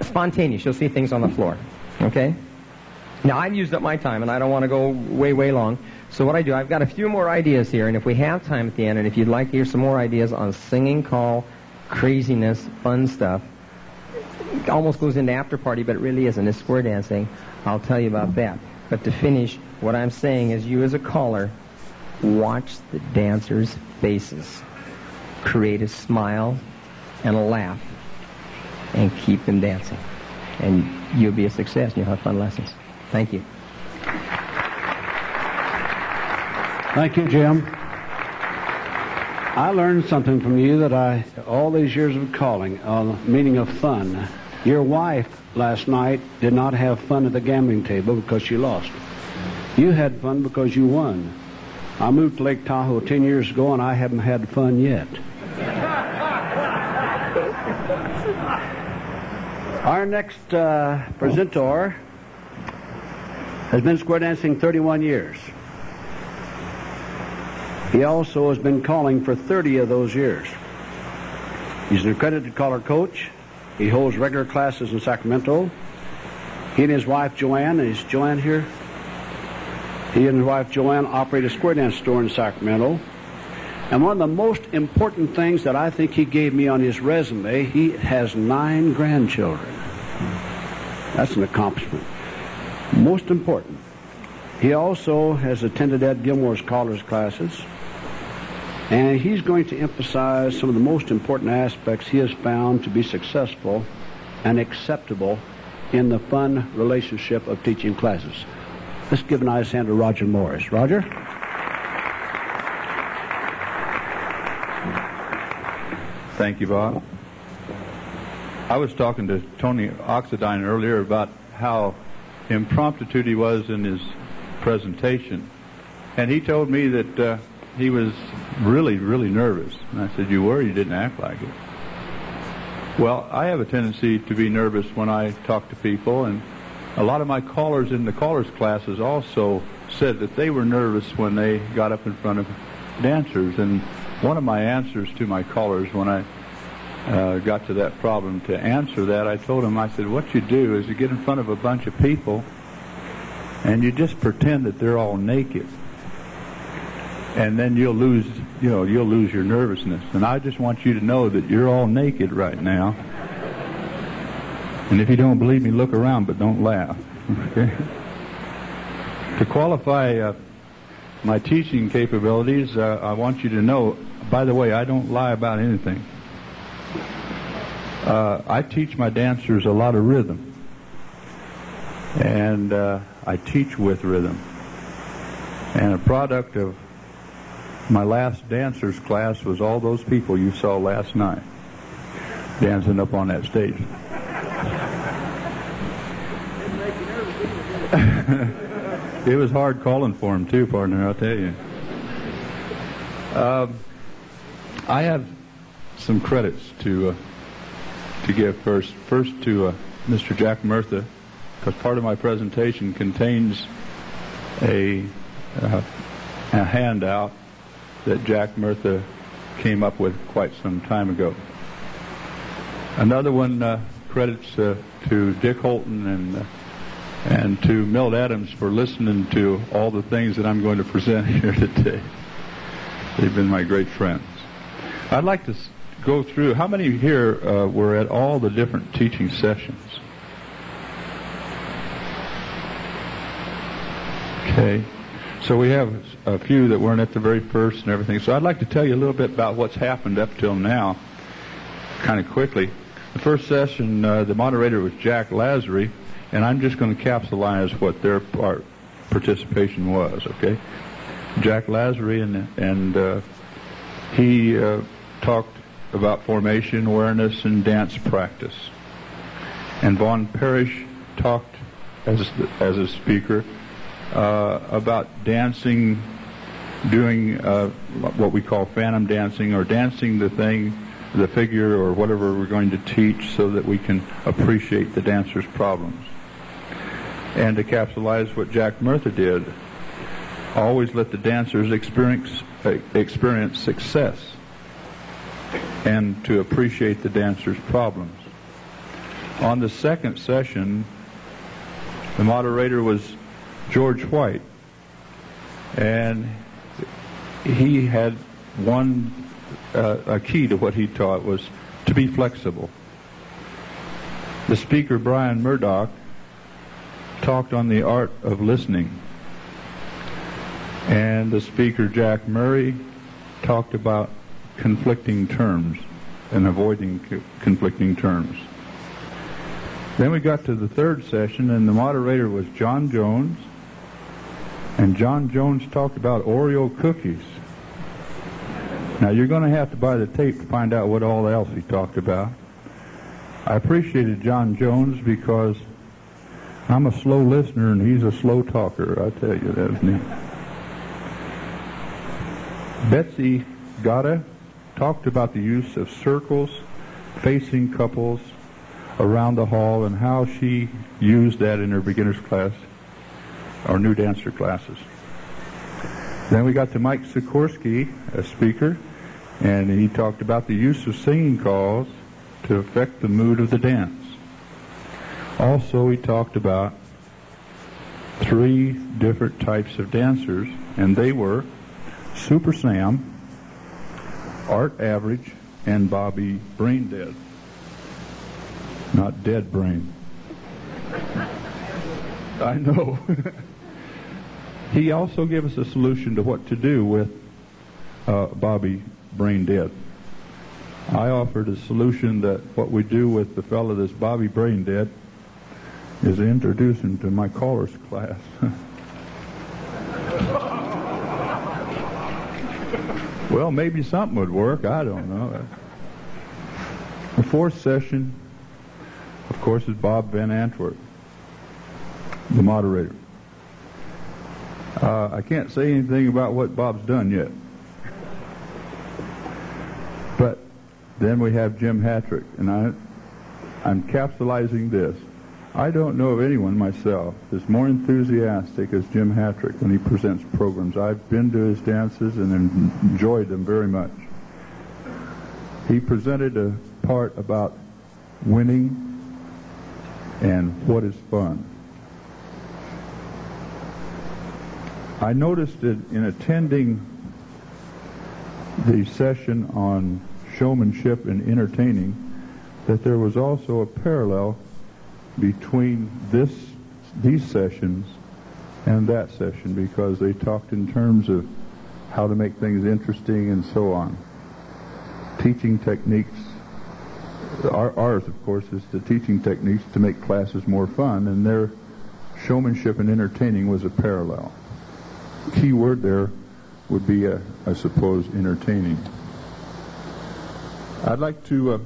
Spontaneous. You'll see things on the floor. Okay? Now, I've used up my time, and I don't want to go way, way long. So what I do, I've got a few more ideas here, and if we have time at the end, and if you'd like to hear some more ideas on singing call, craziness, fun stuff, it almost goes into after party, but it really isn't. It's square dancing. I'll tell you about that. But to finish, what I'm saying is you as a caller, watch the dancers' faces. Create a smile and a laugh and keep them dancing. And you'll be a success and you'll have fun lessons. Thank you. Thank you, Jim. I learned something from you that all these years of calling, the meaning of fun. Your wife last night did not have fun at the gambling table because she lost. You had fun because you won. I moved to Lake Tahoe 10 years ago and I haven't had fun yet. Our next presenter has been square dancing 31 years. He also has been calling for 30 of those years. He's an accredited caller coach. He holds regular classes in Sacramento. He and his wife, Joanne, is Joanne here? He and his wife, Joanne, operate a square dance store in Sacramento. And one of the most important things that I think he gave me on his resume, he has 9 grandchildren. That's an accomplishment. Most important, he also has attended Ed Gilmore's callers classes. And he's going to emphasize some of the most important aspects he has found to be successful and acceptable in the fun relationship of teaching classes. Let's give a nice hand to Roger Morris. Roger? Thank you, Bob. I was talking to Tony Oxidine earlier about how impromptu he was in his presentation, and he told me that he was really, really nervous. And I said, "You were? You didn't act like it." Well, I have a tendency to be nervous when I talk to people, and a lot of my callers in the callers classes also said that they were nervous when they got up in front of dancers. And one of my answers to my callers when I got to that problem, to answer that, I told him, I said, what you do is you get in front of a bunch of people and you just pretend that they're all naked, and then you'll lose, you know, you'll lose your nervousness. And I just want you to know that you're all naked right now, and if you don't believe me, look around, but don't laugh. Okay? To qualify my teaching capabilities, I want you to know, by the way, I don't lie about anything. I teach my dancers a lot of rhythm, and I teach with rhythm. And a product of my last dancers class was all those people you saw last night dancing up on that stage. It was hard calling for him too, partner, I'll tell you. I have some credits to give first. First to Mr. Jack Murtha, because part of my presentation contains a handout that Jack Murtha came up with quite some time ago. Another one, credits to Dick Holton and to Milt Adams for listening to all the things that I'm going to present here today. They've been my great friends. I'd like to go through, how many here were at all the different teaching sessions? Okay, so we have a few that weren't at the very first and everything. So I'd like to tell you a little bit about what's happened up till now, kind of quickly. The first session, the moderator was Jack Lazary, and I'm just going to capsulize what their participation was, okay? Jack Lazary, and he talked about formation, awareness, and dance practice. And Vaughn Parrish talked as a speaker about dancing, doing what we call phantom dancing, or dancing the thing, the figure, or whatever we're going to teach, so that we can appreciate the dancer's problems. And to capsulize what Jack Murtha did, always let the dancers experience success, and to appreciate the dancer's problems. On the second session, the moderator was George White, and he had one a key to what he taught, was to be flexible. The speaker, Brian Murdoch, talked on the art of listening, and the speaker, Jack Murray, talked about conflicting terms and avoiding conflicting terms. Then we got to the third session, and the moderator was John Jones, and John Jones talked about Oreo cookies. Now, you're going to have to buy the tape to find out what all else he talked about. I appreciated John Jones because I'm a slow listener and he's a slow talker, I'll tell you that. Betsy Gotta talked about the use of circles, facing couples around the hall, and how she used that in her beginner's class, or new dancer classes. Then we got to Mike Sikorsky, a speaker, and he talked about the use of singing calls to affect the mood of the dance. Also, he talked about three different types of dancers, and they were Super Sam, Art Average, and Bobby Brain Dead. Not dead brain. I know. He also gave us a solution to what to do with Bobby Brain Dead. I offered a solution that what we do with the fellow that's Bobby Brain Dead is introduce him to my callers class. Well, maybe something would work. I don't know. The fourth session, of course, is Bob Van Antwerp, the moderator. I can't say anything about what Bob's done yet. But then we have Jim Hattrick, and I'm capsulizing this. I don't know of anyone myself that's more enthusiastic as Jim Hattrick when he presents programs. I've been to his dances and enjoyed them very much. He presented a part about winning and what is fun. I noticed that in attending the session on showmanship and entertaining that there was also a parallel between these sessions and that session, because they talked in terms of how to make things interesting and so on. Teaching techniques, ours of course is the teaching techniques to make classes more fun, and their showmanship and entertaining was a parallel. Key word there would be, I suppose, entertaining. I'd like to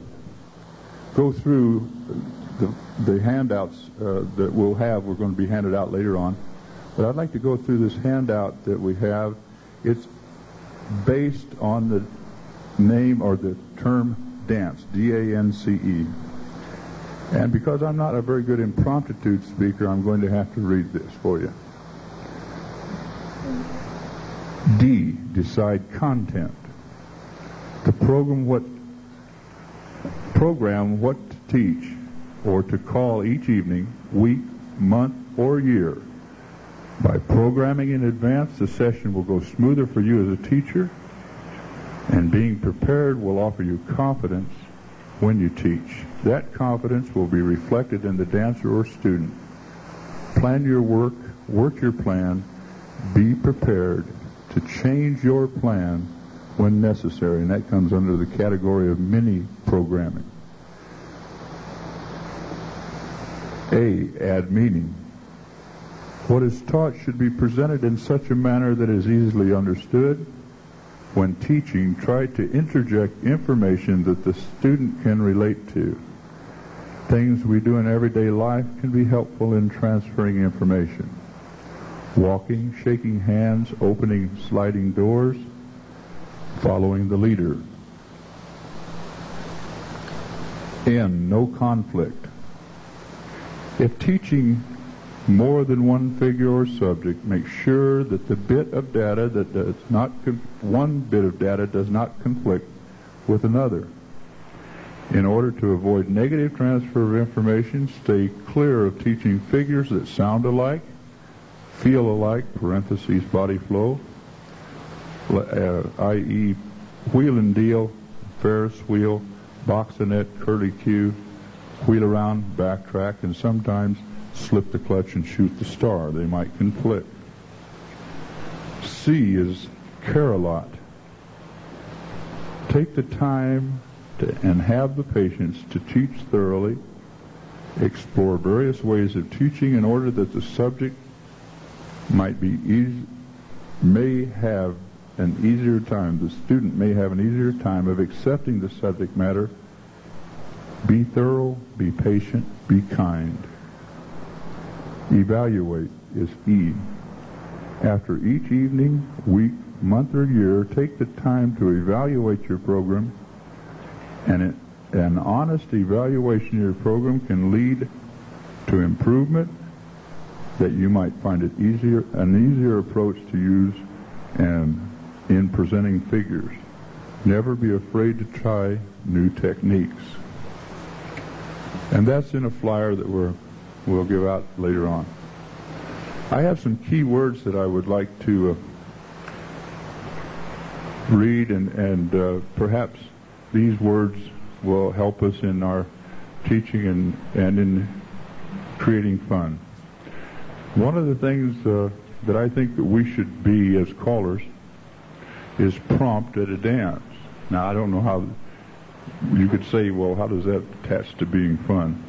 go through the handouts that we'll have. We're going to be handed out later on, but I'd like to go through this handout that we have. It's based on the name or the term dance, D-A-N-C-E. And because I'm not a very good impromptu speaker, I'm going to have to read this for you. D, decide content. To program what to teach or to call each evening, week, month, or year. By programming in advance, the session will go smoother for you as a teacher, and being prepared will offer you confidence when you teach. That confidence will be reflected in the dancer or student. Plan your work, work your plan, be prepared to change your plan when necessary, and that comes under the category of mini programming. A, add meaning. What is taught should be presented in such a manner that is easily understood. When teaching, try to interject information that the student can relate to. Things we do in everyday life can be helpful in transferring information. Walking, shaking hands, opening sliding doors, following the leader. N, no conflict. If teaching more than one figure or subject, make sure that the bit of data that does not conflict with another. In order to avoid negative transfer of information, stay clear of teaching figures that sound alike, feel alike, parentheses, body flow, i.e. wheel and deal, Ferris wheel, boxinette, curlicue, wheel around, backtrack, and sometimes slip the clutch and shoot the star. They might conflict. C is care a lot. Take the time and have the patience to teach thoroughly. Explore various ways of teaching in order that the subject the student may have an easier time of accepting the subject matter. Be thorough, be patient, be kind. Evaluate is E. After each evening, week, month, or year, take the time to evaluate your program, and an honest evaluation of your program can lead to improvement that you might find an easier approach to use and in presenting figures. Never be afraid to try new techniques. And that's in a flyer that we'll give out later on. I have some key words that I would like to read, and perhaps these words will help us in our teaching and in creating fun. One of the things that I think that we should be as callers is prompt at a dance. Now, I don't know how you could say, well, how does that attach to being fun?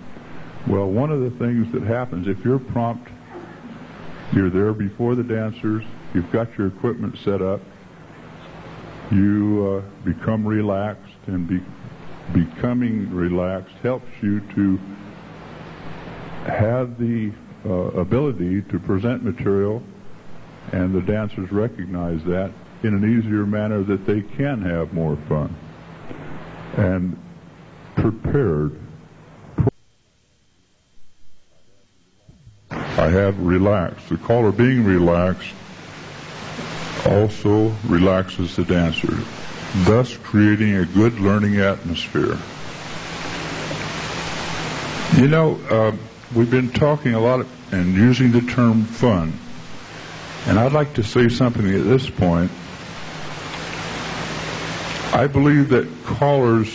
Well, one of the things that happens, if you're prompt, you're there before the dancers, you've got your equipment set up, you become relaxed, and becoming relaxed helps you to have the ability to present material, and the dancers recognize that in an easier manner that they can have more fun. And prepared. I have relaxed. The caller being relaxed also relaxes the dancer, thus creating a good learning atmosphere. You know, we've been talking a lot and using the term fun. And I'd like to say something at this point. I believe that callers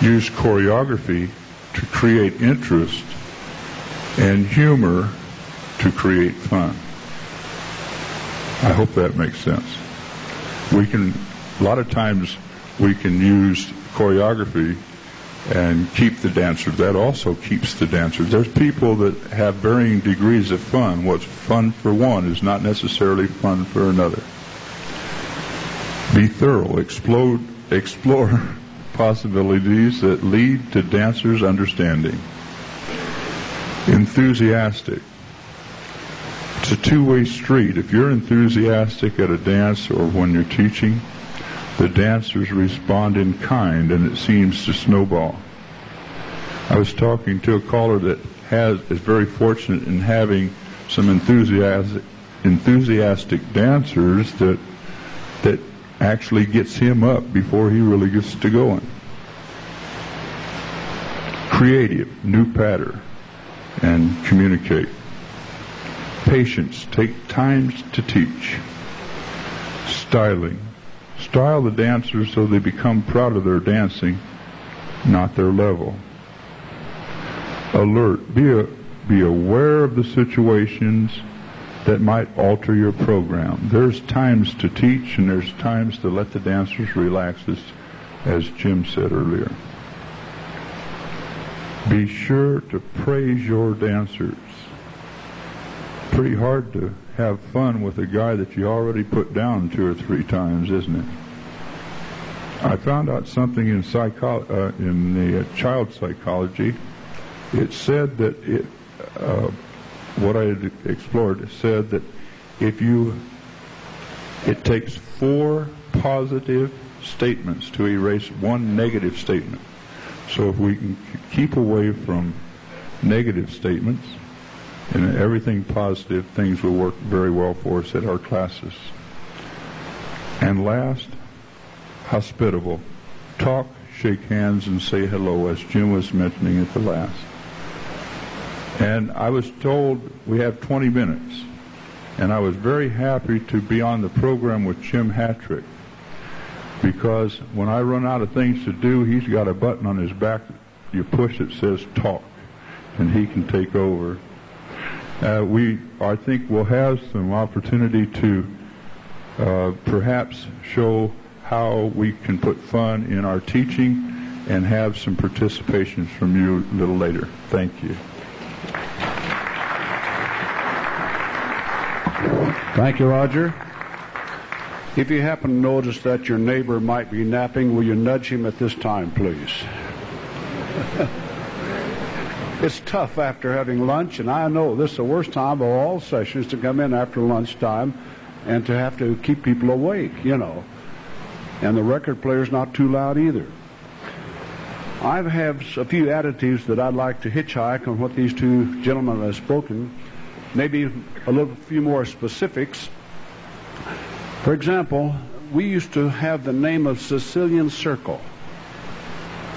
use choreography to create interest and humor to create fun. I hope that makes sense. A lot of times we can use choreography and keep the dancer. That also keeps the dancer. There's people that have varying degrees of fun. What's fun for one is not necessarily fun for another. Be thorough. Explore possibilities that lead to dancers' understanding. Enthusiastic. It's a two-way street. If you're enthusiastic at a dance or when you're teaching, the dancers respond in kind, and it seems to snowball. I was talking to a caller that is very fortunate in having some enthusiastic dancers that actually gets him up before he really gets to going. Creative, new pattern, and communicate. Patience, take time to teach. Styling. Style the dancers so they become proud of their dancing, not their level. Alert. Be aware of the situations that might alter your program. There's times to teach and there's times to let the dancers relax, as Jim said earlier. Be sure to praise your dancers. Pretty hard to have fun with a guy that you already put down 2 or 3 times, isn't it? I found out something in child psychology. It said that what I had explored said that it takes 4 positive statements to erase 1 negative statement. So if we can keep away from negative statements and everything positive, things will work very well for us at our classes. And last, hospitable. Talk, shake hands, and say hello, as Jim was mentioning at the last. And I was told we have 20 minutes. And I was very happy to be on the program with Jim Hattrick, because when I run out of things to do, he's got a button on his back you push that says talk, and he can take over. I think we'll have some opportunity to perhaps show how we can put fun in our teaching and have some participations from you a little later. Thank you. Thank you, Roger. If you happen to notice that your neighbor might be napping, will you nudge him at this time, please? It's tough after having lunch, and I know this is the worst time of all sessions to come in after lunchtime and to have to keep people awake, you know. And the record player's not too loud either. I have a few additives that I'd like to hitchhike on what these two gentlemen have spoken, maybe a few more specifics. For example, we used to have the name of Sicilian Circle.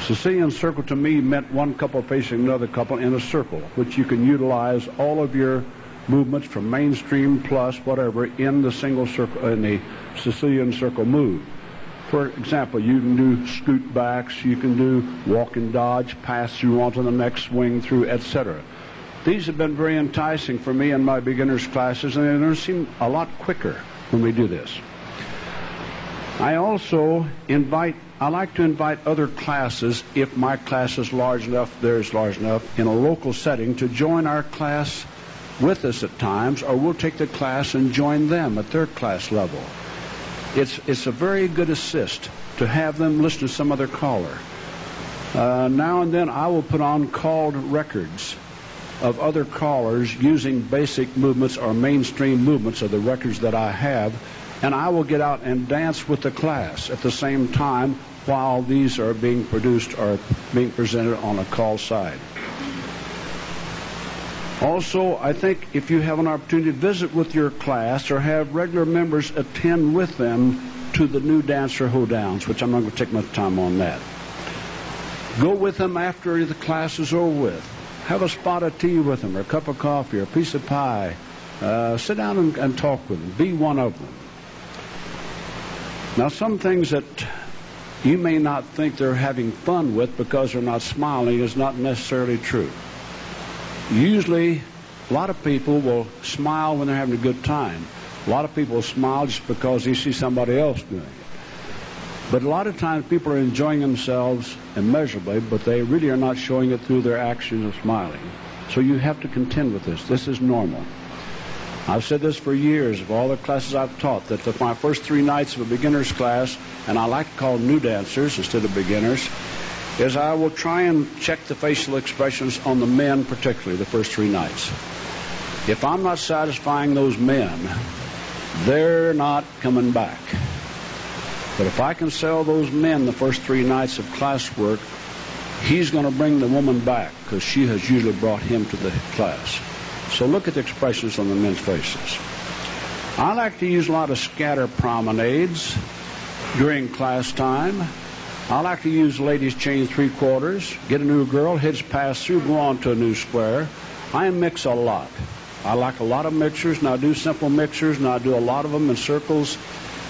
Sicilian Circle to me meant one couple facing another couple in a circle, which you can utilize all of your movements from mainstream plus whatever in the single circle, in the Sicilian Circle move. For example, you can do scoot backs, you can do walk and dodge, pass through onto the next swing through, etc. These have been very enticing for me in my beginners classes, and they seem a lot quicker when we do this. I also like to invite other classes, if my class is large enough, theirs large enough, in a local setting, to join our class with us at times, or we'll take the class and join them at their class level. It's a very good assist to have them listen to some other caller. Now and then I will put on called records of other callers using basic movements or mainstream movements of the records that I have, and I will get out and dance with the class at the same time while these are being produced or being presented on a call side. Also, I think if you have an opportunity to visit with your class or have regular members attend with them to the new dancer hoedowns, which I'm not going to take much time on that. Go with them after the class is over with. Have a spot of tea with them, or a cup of coffee, or a piece of pie. Sit down and talk with them. Be one of them. Now, some things that you may not think they're having fun with because they're not smiling is not necessarily true. Usually, a lot of people will smile when they're having a good time. A lot of people smile just because they see somebody else doing it. But a lot of times people are enjoying themselves immeasurably, but they really are not showing it through their actions of smiling. So you have to contend with this. This is normal. I've said this for years of all the classes I've taught, that my first three nights of a beginner's class, and I like to call new dancers instead of beginners, is I will try and check the facial expressions on the men particularly the first three nights. If I'm not satisfying those men, they're not coming back. But if I can sell those men the first three nights of classwork, he's going to bring the woman back because she has usually brought him to the class. So look at the expressions on the men's faces. I like to use a lot of scatter promenades during class time. I like to use ladies' chain three-quarters, get a new girl, heads pass through, go on to a new square. I mix a lot. I like a lot of mixers, and I do simple mixers, and I do a lot of them in circles.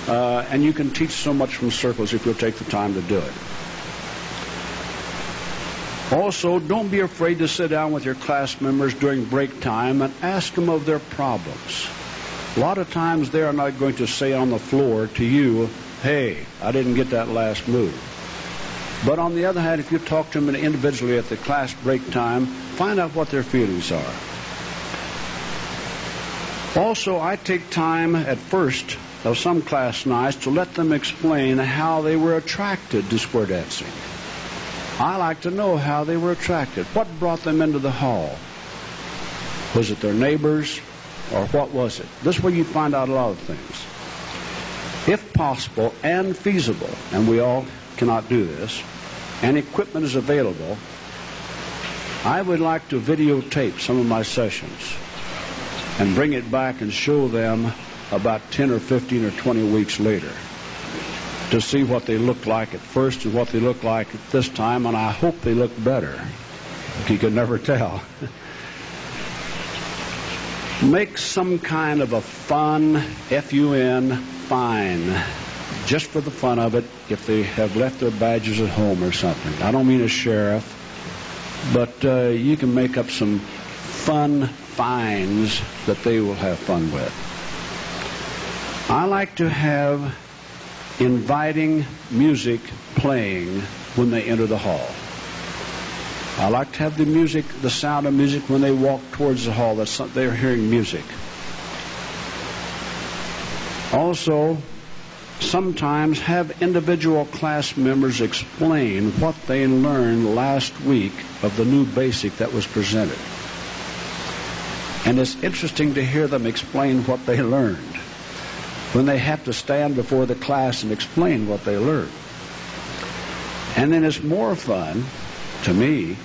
And you can teach so much from circles if you'll take the time to do it. Also, don't be afraid to sit down with your class members during break time and ask them of their problems. A lot of times they are not going to say on the floor to you, hey, I didn't get that last move. But on the other hand, if you talk to them individually at the class break time, find out what their feelings are. Also, I take time at first of some class nights to let them explain how they were attracted to square dancing. I like to know how they were attracted. What brought them into the hall? Was it their neighbors, or what was it? This way you find out a lot of things. If possible and feasible, and we all cannot do this, and equipment is available, I would like to videotape some of my sessions and bring it back and show them about 10 or 15 or 20 weeks later, to see what they look like at first and what they look like at this time, and I hope they look better. You can never tell. Make some kind of a fun, F-U-N, fine, just for the fun of it, if they have left their badges at home or something. I don't mean a sheriff, but you can make up some fun fines that they will have fun with. I like to have inviting music playing when they enter the hall. I like to have the music, the sound of music when they walk towards the hall. That's something they're hearing music. Also, sometimes have individual class members explain what they learned last week of the new basic that was presented. And it's interesting to hear them explain what they learned when they have to stand before the class and explain what they learned. And then it's more fun, to me,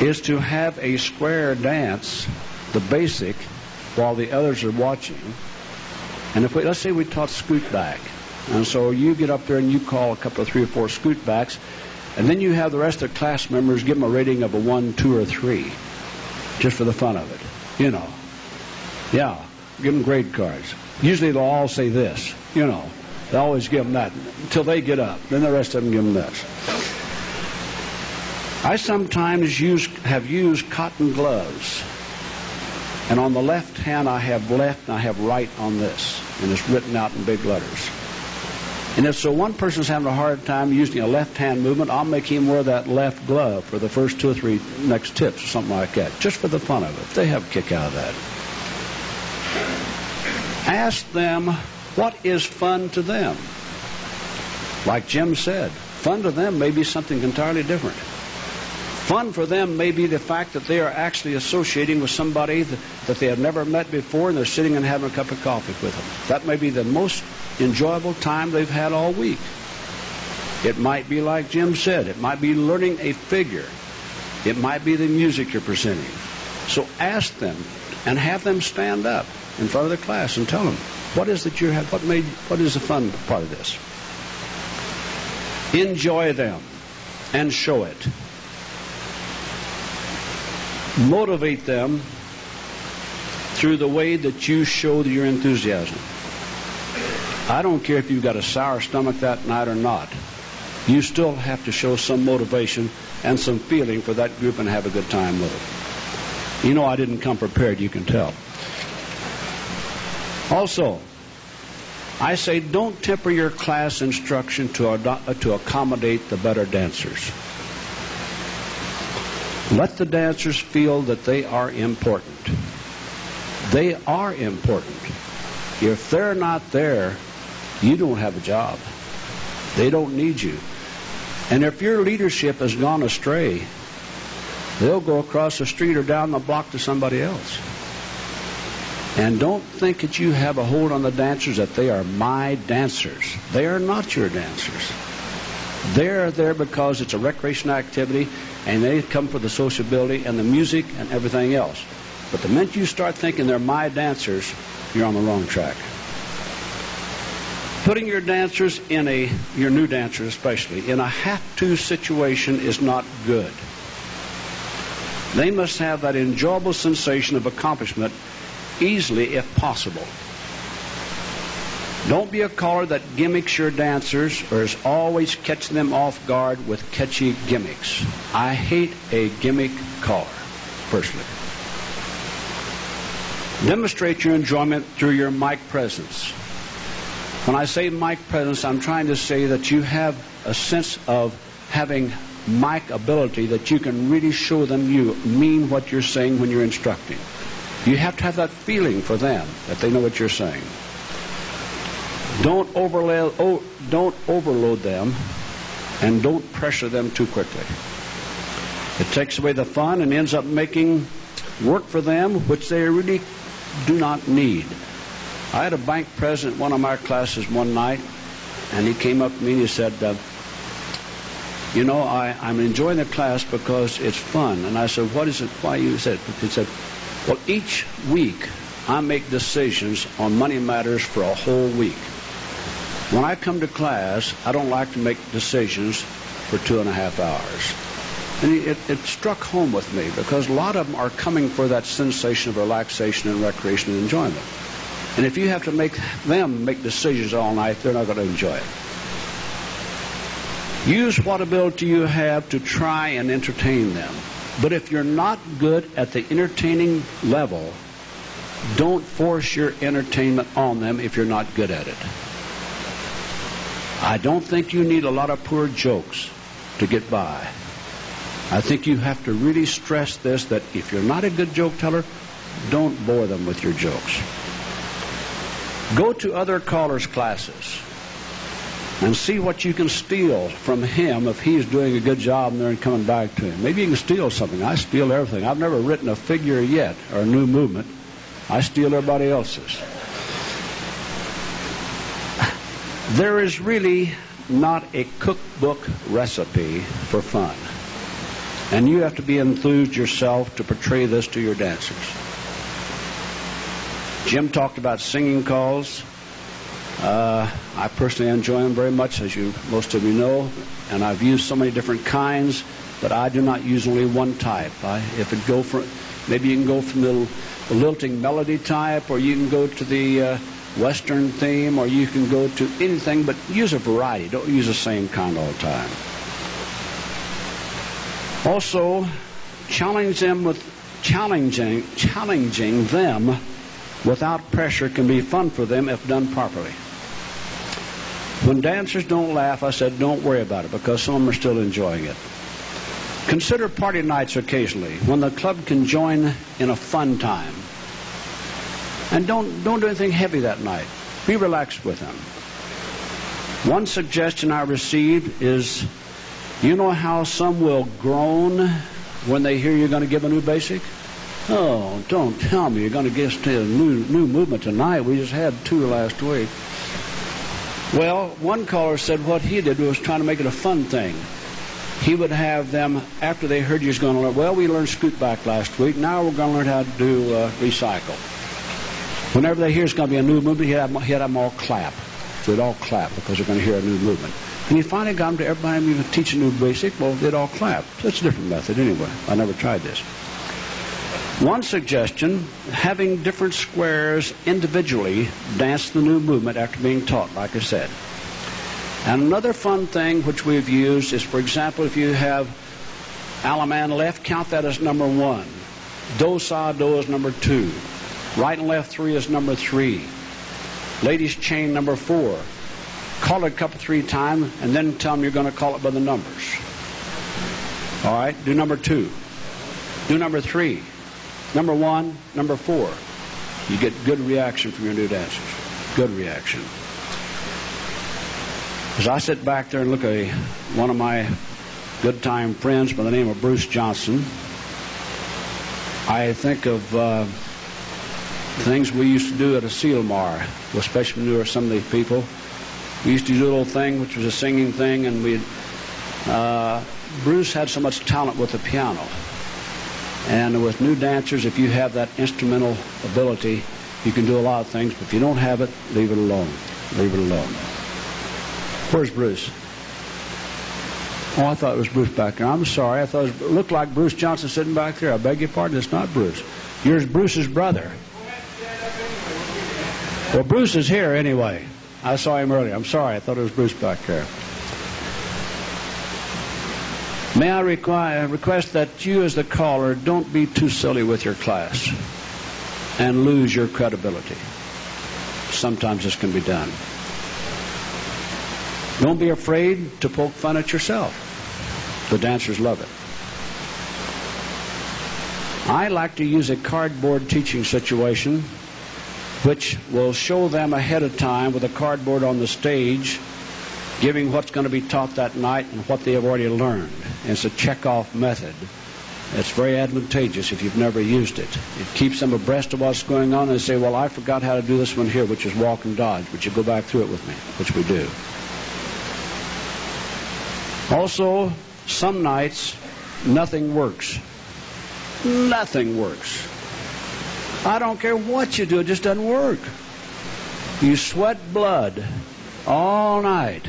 is to have a square dance, the basic, while the others are watching, And if we, let's say we taught scootback, and so you get up there and you call a couple of 3 or 4 scootbacks, and then you have the rest of the class members give them a rating of a 1, 2, or 3, just for the fun of it, you know. Yeah, give them grade cards. Usually they'll all say this, you know. They always give them that until they get up. Then the rest of them give them this. I sometimes have used cotton gloves. And on the left hand, I have left and I have right on this. And it's written out in big letters. And if so one person's having a hard time using a left hand movement, I'll make him wear that left glove for the first 2 or 3 next tips or something like that, just for the fun of it. They have a kick out of that. Ask them what is fun to them. Like Jim said, fun to them may be something entirely different. Fun for them may be the fact that they are actually associating with somebody that they have never met before, and they're sitting and having a cup of coffee with them. That may be the most enjoyable time they've had all week. It might be like Jim said. It might be learning a figure. It might be the music you're presenting. So ask them and have them stand up in front of the class and tell them, what is that you have, what is the fun part of this? Enjoy them and show it. Motivate them through the way that you show your enthusiasm. I don't care if you've got a sour stomach that night or not. You still have to show some motivation and some feeling for that group and have a good time with it. You know, I didn't come prepared, you can tell. Also, I say don't temper your class instruction to accommodate the better dancers. Let the dancers feel that they are important. They are important. If they're not there, you don't have a job. They don't need you. And if your leadership has gone astray, they'll go across the street or down the block to somebody else. And don't think that you have a hold on the dancers, that they are my dancers. They are not your dancers. They're there because it's a recreational activity, and they come for the sociability and the music and everything else. But the minute you start thinking they're my dancers, you're on the wrong track. Putting your dancers in your new dancers especially, in a have-to situation is not good. They must have that enjoyable sensation of accomplishment easily if possible. Don't be a caller that gimmicks your dancers or is always catching them off guard with catchy gimmicks. I hate a gimmick caller, personally. Demonstrate your enjoyment through your mic presence. When I say mic presence, I'm trying to say that you have a sense of having mic ability, that you can really show them you mean what you're saying when you're instructing. You have to have that feeling for them, that they know what you're saying. Don't overload them, and don't pressure them too quickly. It takes away the fun and ends up making work for them, which they really do not need. I had a bank president in one of my classes one night, and he came up to me and he said, you know, I'm enjoying the class because it's fun. And I said, what is it? Why you said? He said, well, each week I make decisions on money matters for a whole week. When I come to class, I don't like to make decisions for 2.5 hours. And it struck home with me, because a lot of them are coming for that sensation of relaxation and recreation and enjoyment. And if you have to make them make decisions all night, they're not going to enjoy it. Use what ability you have to try and entertain them. But if you're not good at the entertaining level, don't force your entertainment on them if you're not good at it. I don't think you need a lot of poor jokes to get by. I think you have to really stress this, that if you're not a good joke teller, don't bore them with your jokes. Go to other callers' classes and see what you can steal from him if he's doing a good job and they're coming back to him. Maybe you can steal something. I steal everything. I've never written a figure yet or a new movement. I steal everybody else's. There is really not a cookbook recipe for fun. And you have to be enthused yourself to portray this to your dancers. Jim talked about singing calls. I personally enjoy them very much, as you most of you know, and I've used so many different kinds, but I do not use only one type. If it go for, maybe you can go from the lilting melody type, or you can go to the Western theme, or you can go to anything, but use a variety. Don't use the same kind all the time. Also, challenging them without pressure can be fun for them if done properly. When dancers don't laugh, I said, don't worry about it, because some of them are still enjoying it. Consider party nights occasionally, when the club can join in a fun time. And don't do anything heavy that night. Be relaxed with them. One suggestion I received is, you know how some will groan when they hear you're going to give a new basic? Oh, don't tell me you're going to give a new movement tonight. We just had two last week. Well, one caller said what he did was trying to make it a fun thing. He would have them, after they heard you're going to learn, well, we learned scoot back last week. Now we're going to learn how to do recycle. Whenever they hear it's going to be a new movement, he'd have them all clap. They'd all clap because they're going to hear a new movement. And he finally got them to everybody even teach a new basic. Well, they'd all clap. So it's a different method anyway. I never tried this. One suggestion, having different squares individually dance the new movement after being taught, like I said. And another fun thing which we've used is, for example, if you have Alaman left, count that as number one. Do, sa, do is number two. Right and left three is number three. Ladies chain number four. Call it a couple three times and then tell them you're going to call it by the numbers. All right, do number two. Do number three. Number one, number four. You get good reaction from your new dancers. Good reaction. As I sit back there and look at one of my good time friends by the name of Bruce Johnson, I think of things we used to do at a seal mar, especially when we were some of these people. We used to do a little thing, which was a singing thing, and Bruce had so much talent with the piano. And with new dancers, if you have that instrumental ability, you can do a lot of things, but if you don't have it, leave it alone. Leave it alone. Where's Bruce? Oh, I thought it was Bruce back there. I'm sorry. I thought it looked like Bruce Johnson sitting back there. I beg your pardon. It's not Bruce. You're Bruce's brother. Well, Bruce is here anyway. I saw him earlier. I'm sorry. I thought it was Bruce back there. May I request that you as the caller don't be too silly with your class and lose your credibility. Sometimes this can be done. Don't be afraid to poke fun at yourself. The dancers love it. I like to use a cardboard teaching situation, which will show them ahead of time with a cardboard on the stage, giving what's going to be taught that night and what they have already learned. And it's a check-off method. It's very advantageous if you've never used it. It keeps them abreast of what's going on, and they say, well, I forgot how to do this one here, which is walk and dodge. Would you go back through it with me? Which we do. Also, some nights, nothing works. Nothing works. I don't care what you do, it just doesn't work. You sweat blood all night.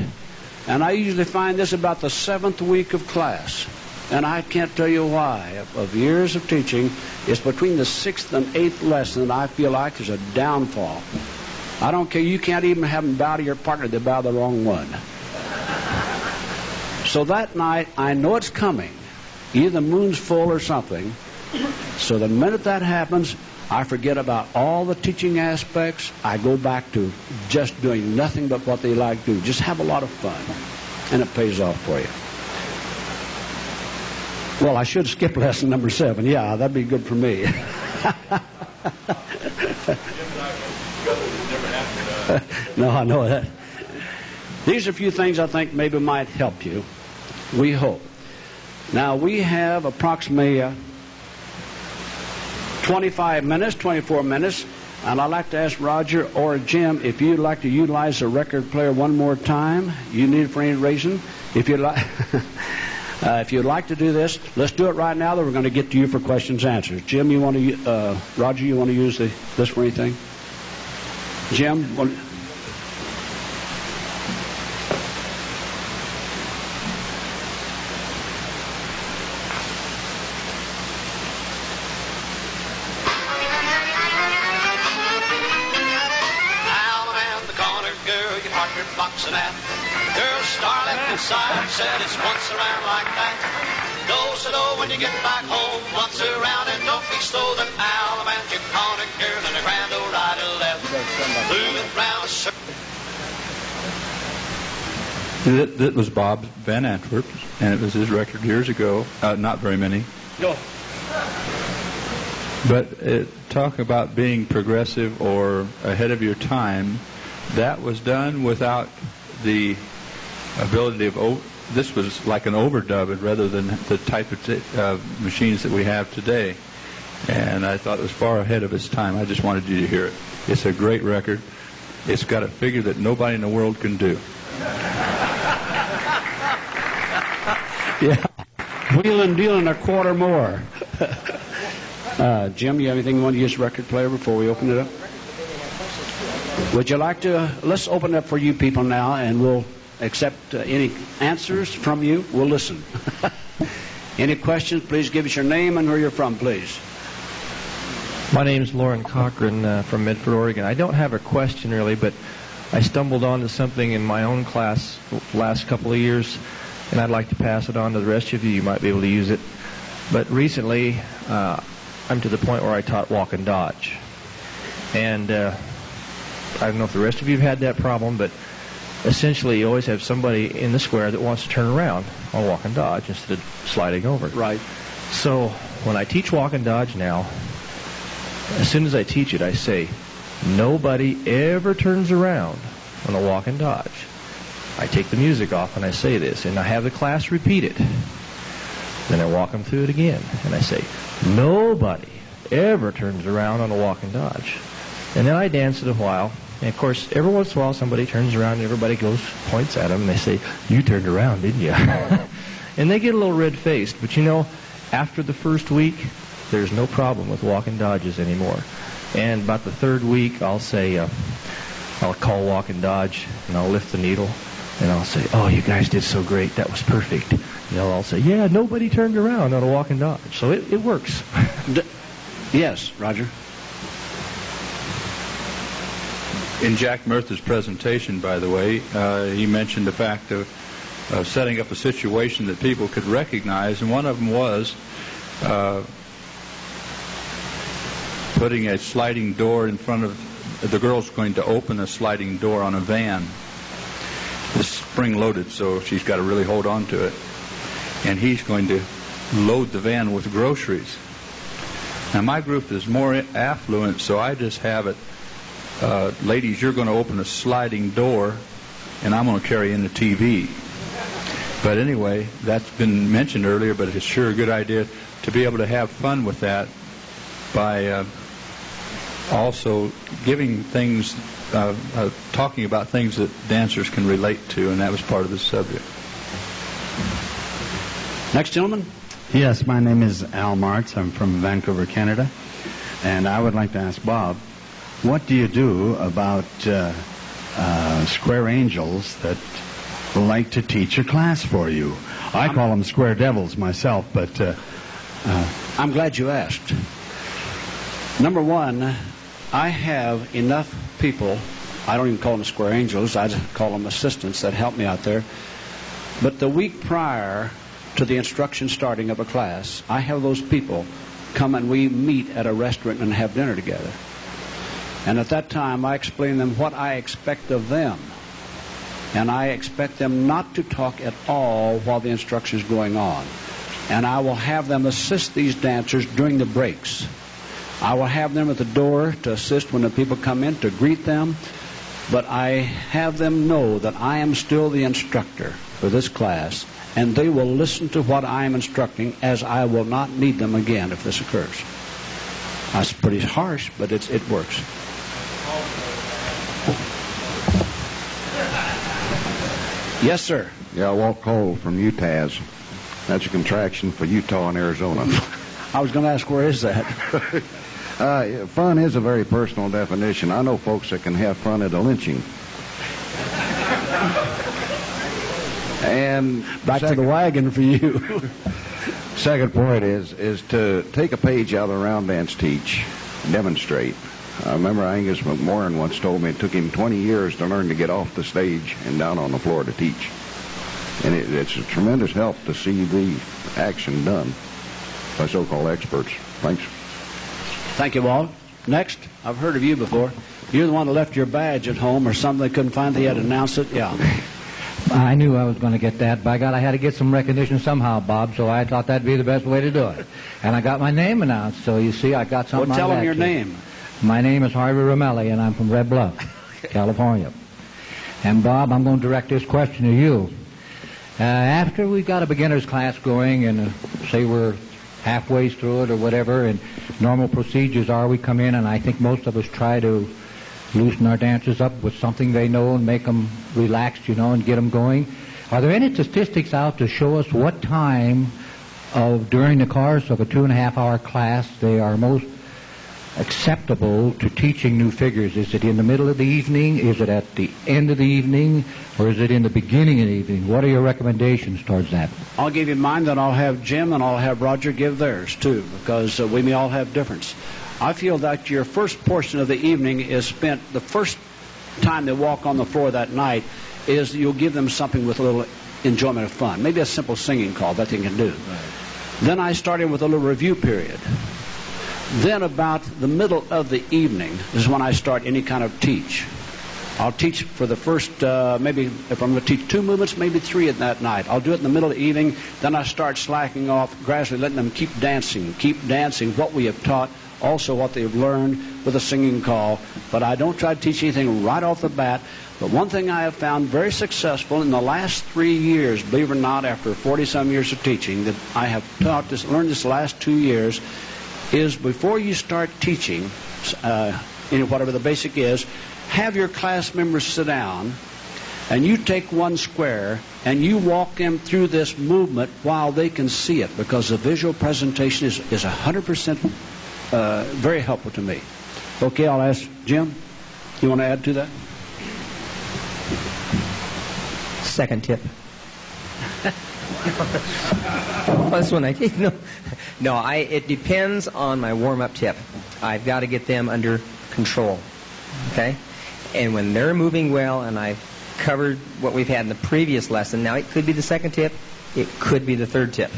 And I usually find this about the seventh week of class. And I can't tell you why. Of years of teaching, it's between the sixth and eighth lesson that I feel like there's a downfall. I don't care. You can't even have them bow to your partner. They bow the wrong one. So that night, I know it's coming. Either the moon's full or something. So the minute that happens, I forget about all the teaching aspects. I go back to just doing nothing but what they like to do. Just have a lot of fun, and it pays off for you. Well, I should skip lesson number 7. Yeah, that'd be good for me. No, I know that. These are a few things I think maybe might help you. We hope. Now, we have approximately 25 minutes, 24 minutes, and I'd like to ask Roger or Jim if you'd like to utilize the record player one more time. You need it for any reason. If you'd like to do this, let's do it right now. Then we're going to get to you for questions and answers. Jim, you want to? Roger, you want to use this for anything? Jim, $100 an app. Girl, star left inside, said it's once around like that. Nose to nose when you get back home, once around and don't be slow. That Alabama can call a girl in a grand old ride to left. Blue and brown circle. That was Bob Van Antwerp, and it was his record years ago. Not very many. No. But talk about being progressive or ahead of your time. That was done without the ability of... this was like an overdub rather than the type of machines that we have today. And I thought it was far ahead of its time. I just wanted you to hear it. It's a great record. It's got a figure that nobody in the world can do. Yeah. Wheel and deal and a quarter more. Jim, you have anything you want to use record player before we open it up? Would you like to? Let's open it up for you people now, and we'll accept any answers from you. We'll listen. Any questions, please give us your name and where you're from, please. My name's Lauren Cochran from Medford, Oregon. I don't have a question, really, but I stumbled onto something in my own class the last couple of years, and I'd like to pass it on to the rest of you. You might be able to use it. But recently, I'm to the point where I taught walk and dodge. And I don't know if the rest of you have had that problem, but essentially you always have somebody in the square that wants to turn around on walk and dodge instead of sliding over. Right. So when I teach walk and dodge now, as soon as I teach it, I say, nobody ever turns around on a walk and dodge. I take the music off and I say this, and I have the class repeat it. Then I walk them through it again, and I say, nobody ever turns around on a walk and dodge. And then I dance it a while, and of course, every once in a while somebody turns around and everybody goes, points at them, and they say, you turned around, didn't you? And they get a little red-faced, but you know, after the first week, there's no problem with walk and dodges anymore. And about the third week, I'll say, I'll call walk and dodge, and I'll lift the needle, and I'll say, oh, you guys did so great. That was perfect. And they'll all say, yeah, nobody turned around on a walk and dodge. So it works. Yes, Roger. In Jack Murtha's presentation, by the way, he mentioned the fact of setting up a situation that people could recognize, and one of them was... putting a sliding door in front of the girl's going to open a sliding door on a van. It's spring-loaded, so she's got to really hold on to it. And he's going to load the van with groceries. Now, my group is more affluent, so I just have it, ladies, you're going to open a sliding door, and I'm going to carry in the TV. But anyway, that's been mentioned earlier, but it's sure a good idea to be able to have fun with that by also giving things, talking about things that dancers can relate to, and that was part of the subject. Next gentleman. Yes, my name is Al Marts. I'm from Vancouver, Canada, and I would like to ask Bob, what do you do about square angels that like to teach a class for you? I call them square devils myself, but... I'm glad you asked. Number one, I have enough people, I don't even call them square angels, I just call them assistants that help me out there. But the week prior to the instruction starting of a class, I have those people come and we meet at a restaurant and have dinner together. And at that time, I explain them what I expect of them. And I expect them not to talk at all while the instruction is going on. And I will have them assist these dancers during the breaks. I will have them at the door to assist when the people come in, to greet them. But I have them know that I am still the instructor for this class, and they will listen to what I am instructing, as I will not need them again if this occurs. That's pretty harsh, but it works. Yes, sir. Yeah, Wal Col from Utah's. That's a contraction for Utah and Arizona. I was going to ask, where is that? Fun is a very personal definition. I know folks that can have fun at a lynching. And back to the wagon for you. Second point is to take a page out of the round dance teach, demonstrate. I remember Angus McMorrin once told me it took him 20 years to learn to get off the stage and down on the floor to teach. And it's a tremendous help to see the action done by so-called experts. Thanks. Thank you, Wal. Next, I've heard of you before. You're the one who left your badge at home or something they couldn't find. They had to announce it. Yeah. I knew I was going to get that. By God, I had to get some recognition somehow, Bob, so I thought that'd be the best way to do it. And I got my name announced, so you see, I got something. Well, tell them your name. My name is Harvey Ramelli, and I'm from Red Bluff, California. And, Bob, I'm going to direct this question to you. After we got a beginner's class going, and say we're halfway through it or whatever, and normal procedures are we come in, and I think most of us try to loosen our dancers up with something they know and make them relaxed, you know, and get them going. Are there any statistics out to show us what time of during the course of a 2.5-hour class they are most acceptable to teaching new figures? Is it in the middle of the evening? Is it at the end of the evening? Or is it in the beginning of the evening? What are your recommendations towards that? I'll give you mine, then I'll have Jim and I'll have Roger give theirs too, because we may all have difference. I feel that your first portion of the evening is spent, the first time they walk on the floor that night, is you'll give them something with a little enjoyment of fun. Maybe a simple singing call that they can do. Right. Then I started with a little review period. Then about the middle of the evening is when I start any kind of teach. I'll teach for the first, maybe if I'm going to teach 2 movements, maybe 3 at that night. I'll do it in the middle of the evening. Then I start slacking off, gradually letting them keep dancing, what we have taught, also what they've learned with a singing call. But I don't try to teach anything right off the bat. But one thing I have found very successful in the last 3 years, believe it or not, after 40-some years of teaching, that I have taught this, learned this last 2 years, is before you start teaching, whatever the basic is, have your class members sit down, and you take one square, and you walk them through this movement while they can see it, because the visual presentation is 100% very helpful to me. Okay, I'll ask Jim. You want to add to that? Second tip. Plus one I did. It depends on my warm-up tip. I've got to get them under control, okay? And when they're moving well, and I've covered what we've had in the previous lesson, now it could be the second tip, it could be the third tip,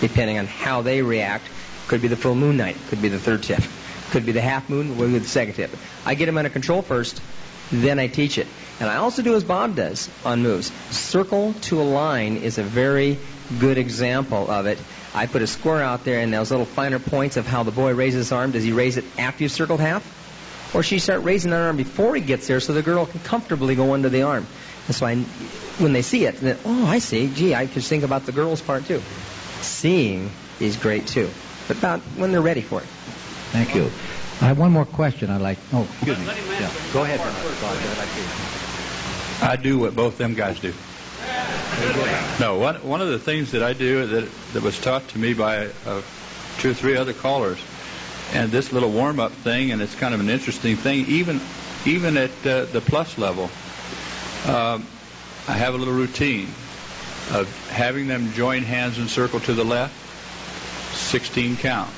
depending on how they react. Could be the full moon night, could be the third tip, could be the half moon, could be the second tip. I get them under control first, then I teach it. And I also do as Bob does on moves. Circle to a line is a very good example of it. I put a square out there and those little finer points of how the boy raises his arm. Does he raise it after you've circled half? Or she start raising that arm before he gets there so the girl can comfortably go under the arm. And so when they see it, then, oh, I see. Gee, I could think about the girl's part too. Seeing is great too. But about when they're ready for it. Thank you. I have one more question I'd like. Oh, excuse me. Yeah. Go ahead. I do what both them guys do. No, one of the things that I do that was taught to me by 2 or 3 other callers, and this little warm-up thing, and it's kind of an interesting thing, even at the plus level, I have a little routine of having them join hands and circle to the left, 16 counts.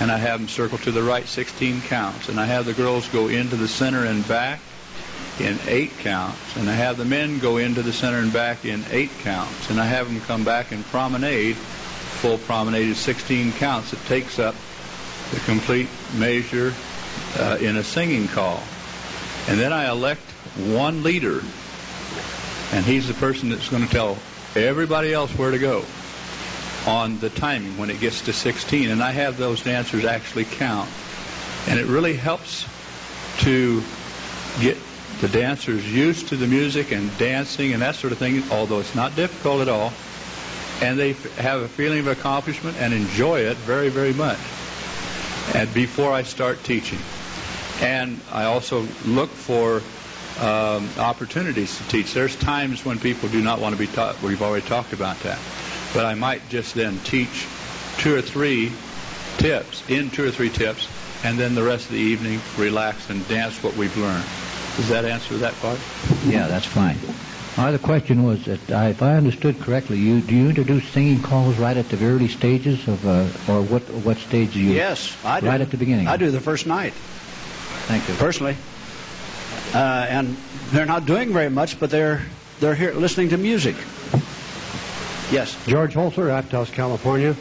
And I have them circle to the right, 16 counts. And I have the girls go into the center and back in 8 counts. And I have the men go into the center and back in 8 counts. And I have them come back and promenade. Full promenade is 16 counts. It takes up the complete measure in a singing call. And then I elect one leader. And he's the person that's going to tell everybody else where to go on the timing when it gets to 16, and I have those dancers actually count. And it really helps to get the dancers used to the music and dancing and that sort of thing, although it's not difficult at all, and they have a feeling of accomplishment and enjoy it very, very much. And before I start teaching. And I also look for opportunities to teach. There's times when people do not want to be taught. We've already talked about that. But I might just then teach 2 or 3 tips, and then the rest of the evening relax and dance what we've learned. Does that answer that part? Yeah, that's fine. My other question was that if I understood correctly, do you introduce singing calls right at the early stages of, or what stage do you? Yes, I do. Right at the beginning. I do the first night. Thank you. Personally. And they're not doing very much, but they're here listening to music. Yes. George Holzer, Aptos, California.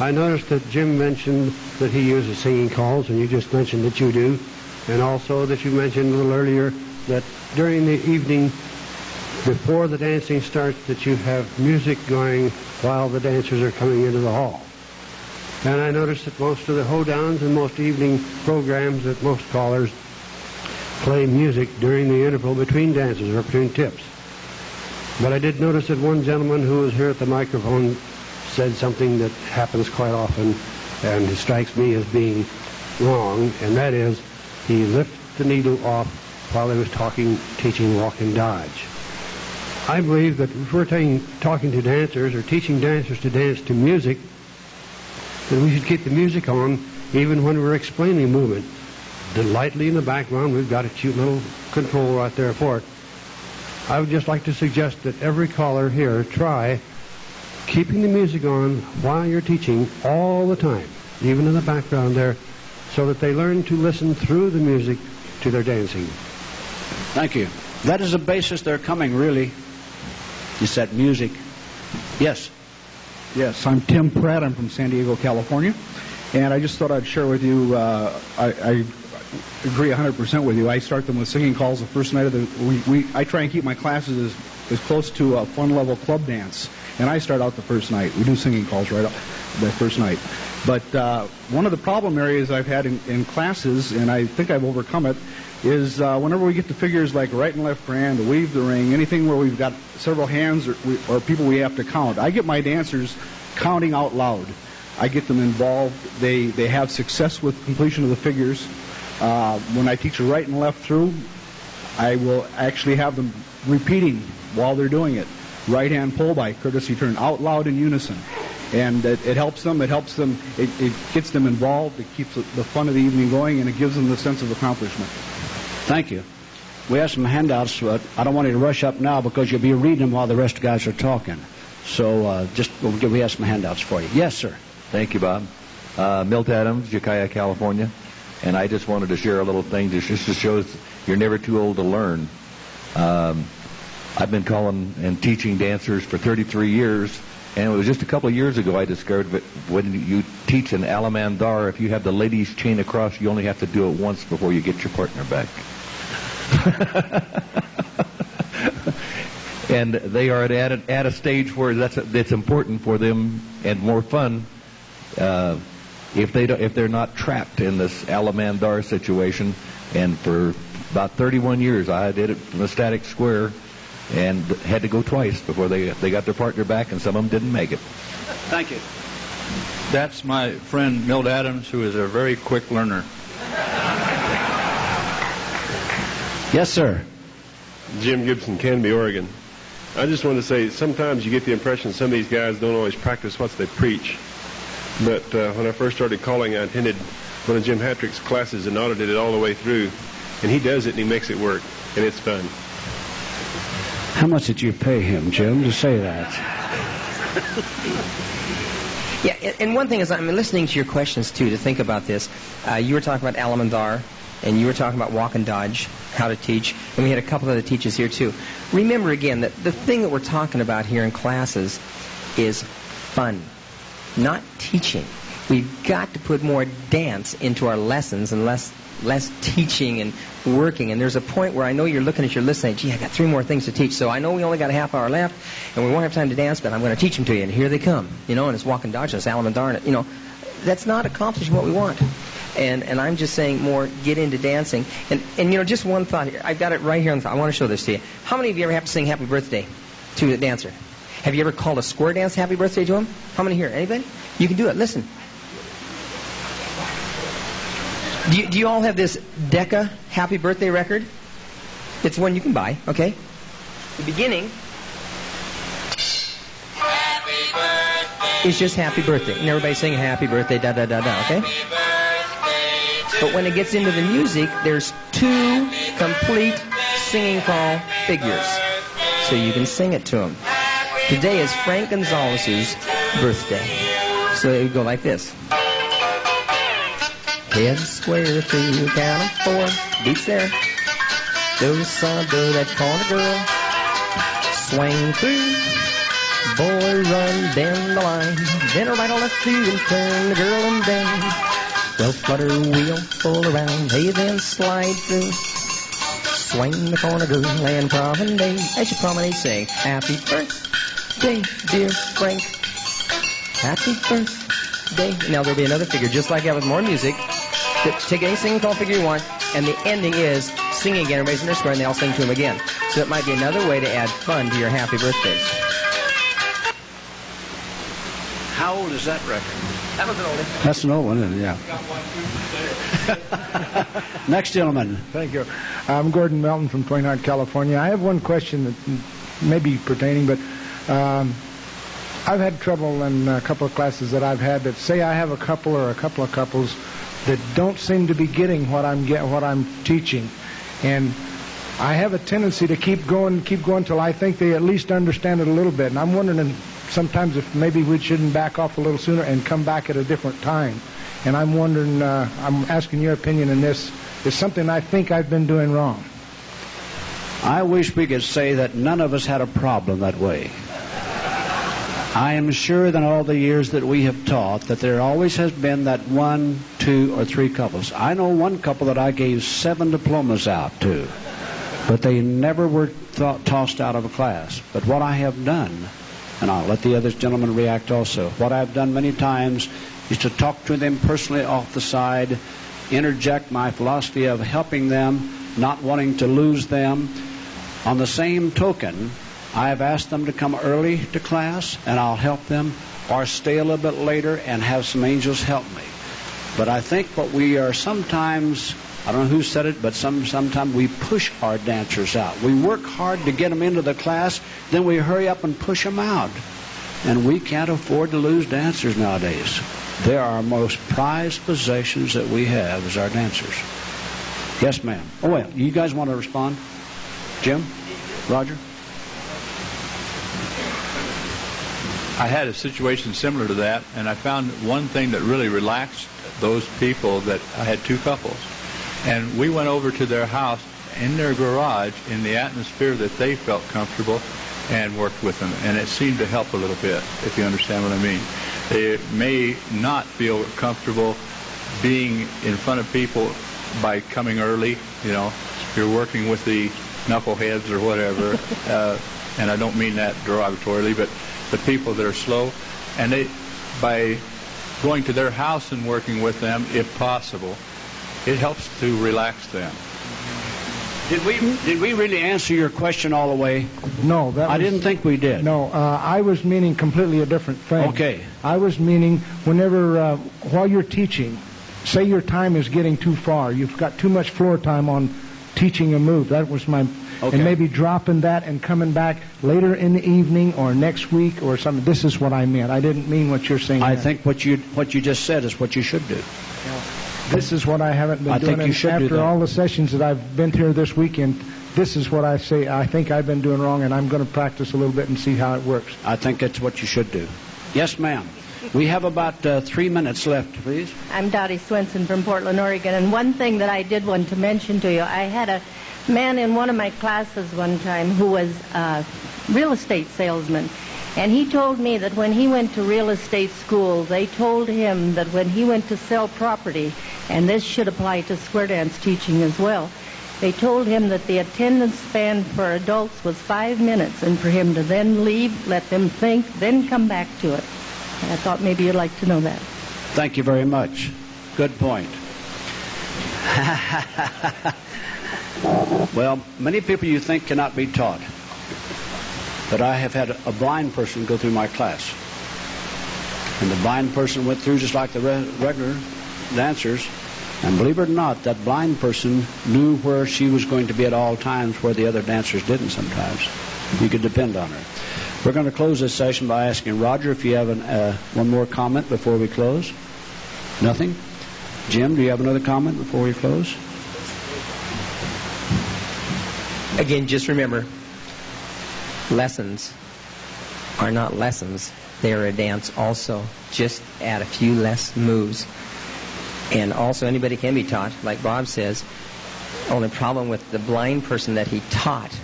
I noticed that Jim mentioned that he uses singing calls, and you just mentioned that you do, and also that you mentioned a little earlier that during the evening, before the dancing starts, that you have music going while the dancers are coming into the hall. And I noticed that most of the hoedowns and most evening programs that most callers play music during the interval between dances or between tips. But I did notice that one gentleman who was here at the microphone said something that happens quite often, and it strikes me as being wrong, and that is he lifted the needle off while he was talking, teaching walk and dodge. I believe that if we're talking to dancers or teaching dancers to dance to music, that we should keep the music on even when we're explaining movement. Lightly in the background, we've got a cute little control right there for it. I would just like to suggest that every caller here try keeping the music on while you're teaching all the time, even in the background there, so that they learn to listen through the music to their dancing. Thank you. That is the basis they're coming, really. It's that music. Yes. Yes, I'm Tim Pratt. I'm from San Diego, California. And I just thought I'd share with you, I agree 100% with you. I start them with singing calls the first night of the week. I try and keep my classes as close to a fun-level club dance. And I start out the first night. We do singing calls right up the first night. But one of the problem areas I've had in classes, and I think I've overcome it, is whenever we get to figures like right and left grand, the weave, the ring, anything where we've got several hands or people we have to count, I get my dancers counting out loud. I get them involved. They have success with completion of the figures. When I teach a right and left through, I will actually have them repeating while they're doing it. Right hand pull by courtesy turn out loud in unison, and it helps them. It gets them involved. It keeps the fun of the evening going, and it gives them the sense of accomplishment. Thank you. We have some handouts, but I don't want you to rush up now because you'll be reading them while the rest of the guys are talking. So we have some handouts for you. Yes, sir. Thank you, Bob. Milt Adams, Ukiah, California, and I just wanted to share a little thing just to show you're never too old to learn. I've been calling and teaching dancers for 33 years, and it was just a couple of years ago I discovered that when you teach an alamandar, if you have the ladies' chain across, you only have to do it once before you get your partner back. And they are at a stage where that's important for them and more fun if they're not trapped in this alamandar situation. And for about 31 years, I did it from a static square. And had to go twice before they got their partner back, and some of them didn't make it. Thank you. That's my friend Milt Adams, who is a very quick learner. Yes, sir. Jim Gibson, Canby, Oregon. I just want to say sometimes you get the impression some of these guys don't always practice what they preach. But when I first started calling, I attended one of Jim Hattrick's classes and audited it all the way through. And he does it, and he makes it work, and it's fun. How much did you pay him, Jim, to say that? Yeah, and one thing is, I'm listening to your questions, too, to think about this. You were talking about alamandar, and you were talking about walk and dodge, how to teach, and we had a couple other teachers here, too. Remember, again, that the thing that we're talking about here in classes is fun, not teaching. We've got to put more dance into our lessons and less teaching and working. And there's a point where I know you're looking at your list saying, gee, I got 3 more things to teach, so I know we only got a half hour left and we won't have time to dance, but I'm going to teach them to you, and here they come, you know, and it's walk and dodge and it's alamandar, and that's not accomplishing what we want. And I'm just saying more get into dancing. And just one thought here. I've got it right here on the thought. I want to show this to you. How many of you ever have to sing happy birthday to the dancer? Have you ever called a square dance happy birthday to him? How many here? Anybody? You can do it. Listen. Do you all have this Decca Happy Birthday record? It's one you can buy, okay? The beginning is just Happy Birthday. And everybody's singing Happy Birthday, da-da-da-da, okay? But when it gets into the music, there's 2 complete singing call figures. So you can sing it to them. Today is Frank Gonzalez's birthday. So it would go like this. 10 square thing you can afford. Beach there. Do the sun, do that corner girl. Swing through. Boy, run down the line. Then right on the two and turn the girl and down. Well, flutter, wheel, pull around. Hey, then slide through. Swing the corner girl and promenade. As you promenade, say, happy birthday, dear Frank. Happy birthday. Now, there'll be another figure just like that with more music. Take any single call figure you want, and the ending is singing again, raising their square, and they all sing to them again. So it might be another way to add fun to your happy birthdays. How old is that record? That was an old one. That's an old one, isn't it? Yeah. Next gentleman. Thank you. I'm Gordon Melton from Twinard, California. I have one question that may be pertaining, but I've had trouble in a couple of classes that I've had that say I have a couple or a couple of couples that don't seem to be getting what I'm teaching, and I have a tendency to keep going till I think they at least understand it a little bit. And I'm wondering sometimes if maybe we shouldn't back off a little sooner and come back at a different time. And I'm wondering, I'm asking your opinion on this. Is something I think I've been doing wrong? I wish we could say that none of us had a problem that way. I am sure that in all the years that we have taught that there always has been that one, two, or three couples. I know one couple that I gave 7 diplomas out to, but they never were tossed out of a class. But what I have done, and I'll let the other gentleman react also, what I've done many times is to talk to them personally off the side, interject my philosophy of helping them, not wanting to lose them. On the same token, I've asked them to come early to class, and I'll help them, or stay a little bit later and have some angels help me. But I think what we are sometimes, I don't know who said it, but sometimes we push our dancers out. We work hard to get them into the class, then we hurry up and push them out. And we can't afford to lose dancers nowadays. They are our most prized possessions that we have as our dancers. Yes, ma'am. Oh, well, you guys want to respond? Jim? Roger? I had a situation similar to that, and I found one thing that really relaxed those people that I had 2 couples. And we went over to their house in their garage in the atmosphere that they felt comfortable and worked with them. And it seemed to help a little bit, if you understand what I mean. They may not feel comfortable being in front of people by coming early. You know, you're working with the knuckleheads or whatever, and I don't mean that derogatorily, but the people that are slow, and they, by going to their house and working with them, if possible, it helps to relax them. Did we really answer your question all the way? No, that I didn't think we did. No, I was meaning completely a different thing. Okay. I was meaning whenever, while you're teaching, say your time is getting too far, you've got too much floor time on teaching a move. That was my... Okay. And maybe dropping that and coming back later in the evening or next week or something. This is what I meant. I didn't mean what you're saying. I think what you just said is what you should do. Yeah. This is what I haven't been doing. I think you should do that. After all the sessions that I've been here this weekend, this is what I say I think I've been doing wrong, and I'm going to practice a little bit and see how it works. I think that's what you should do. Yes, ma'am. We have about 3 minutes left, please. I'm Dottie Swenson from Portland, Oregon, and one thing that I did want to mention to you, I had a man in one of my classes one time who was a real estate salesman, and he told me that when he went to real estate school, they told him that when he went to sell property, and this should apply to square dance teaching as well, they told him that the attendance span for adults was 5 minutes, and for him to then leave, let them think, then come back to it. And I thought maybe you'd like to know that. Thank you very much. Good point. Well, many people you think cannot be taught, but I have had a blind person go through my class, and the blind person went through just like the regular dancers, and believe it or not, that blind person knew where she was going to be at all times where the other dancers didn't sometimes. You could depend on her. We're going to close this session by asking Roger if you have one more comment before we close. Nothing? Jim, do you have another comment before we close? Again, just remember, lessons are not lessons. They are a dance also. Just add a few less moves. And also anybody can be taught, like Bob says. Only problem with the blind person that he taught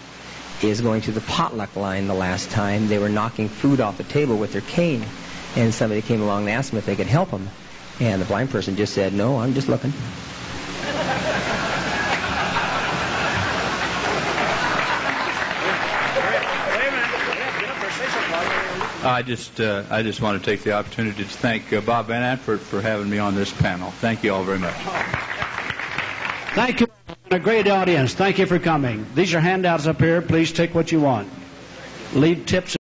is going to the potluck line the last time. They were knocking food off the table with their cane, and somebody came along and asked him if they could help him. And the blind person just said, "No, I'm just looking." I just want to take the opportunity to thank Bob Van Antwerp for having me on this panel. Thank you all very much. Thank you, and a great audience. Thank you for coming. These are handouts up here. Please take what you want. Leave tips.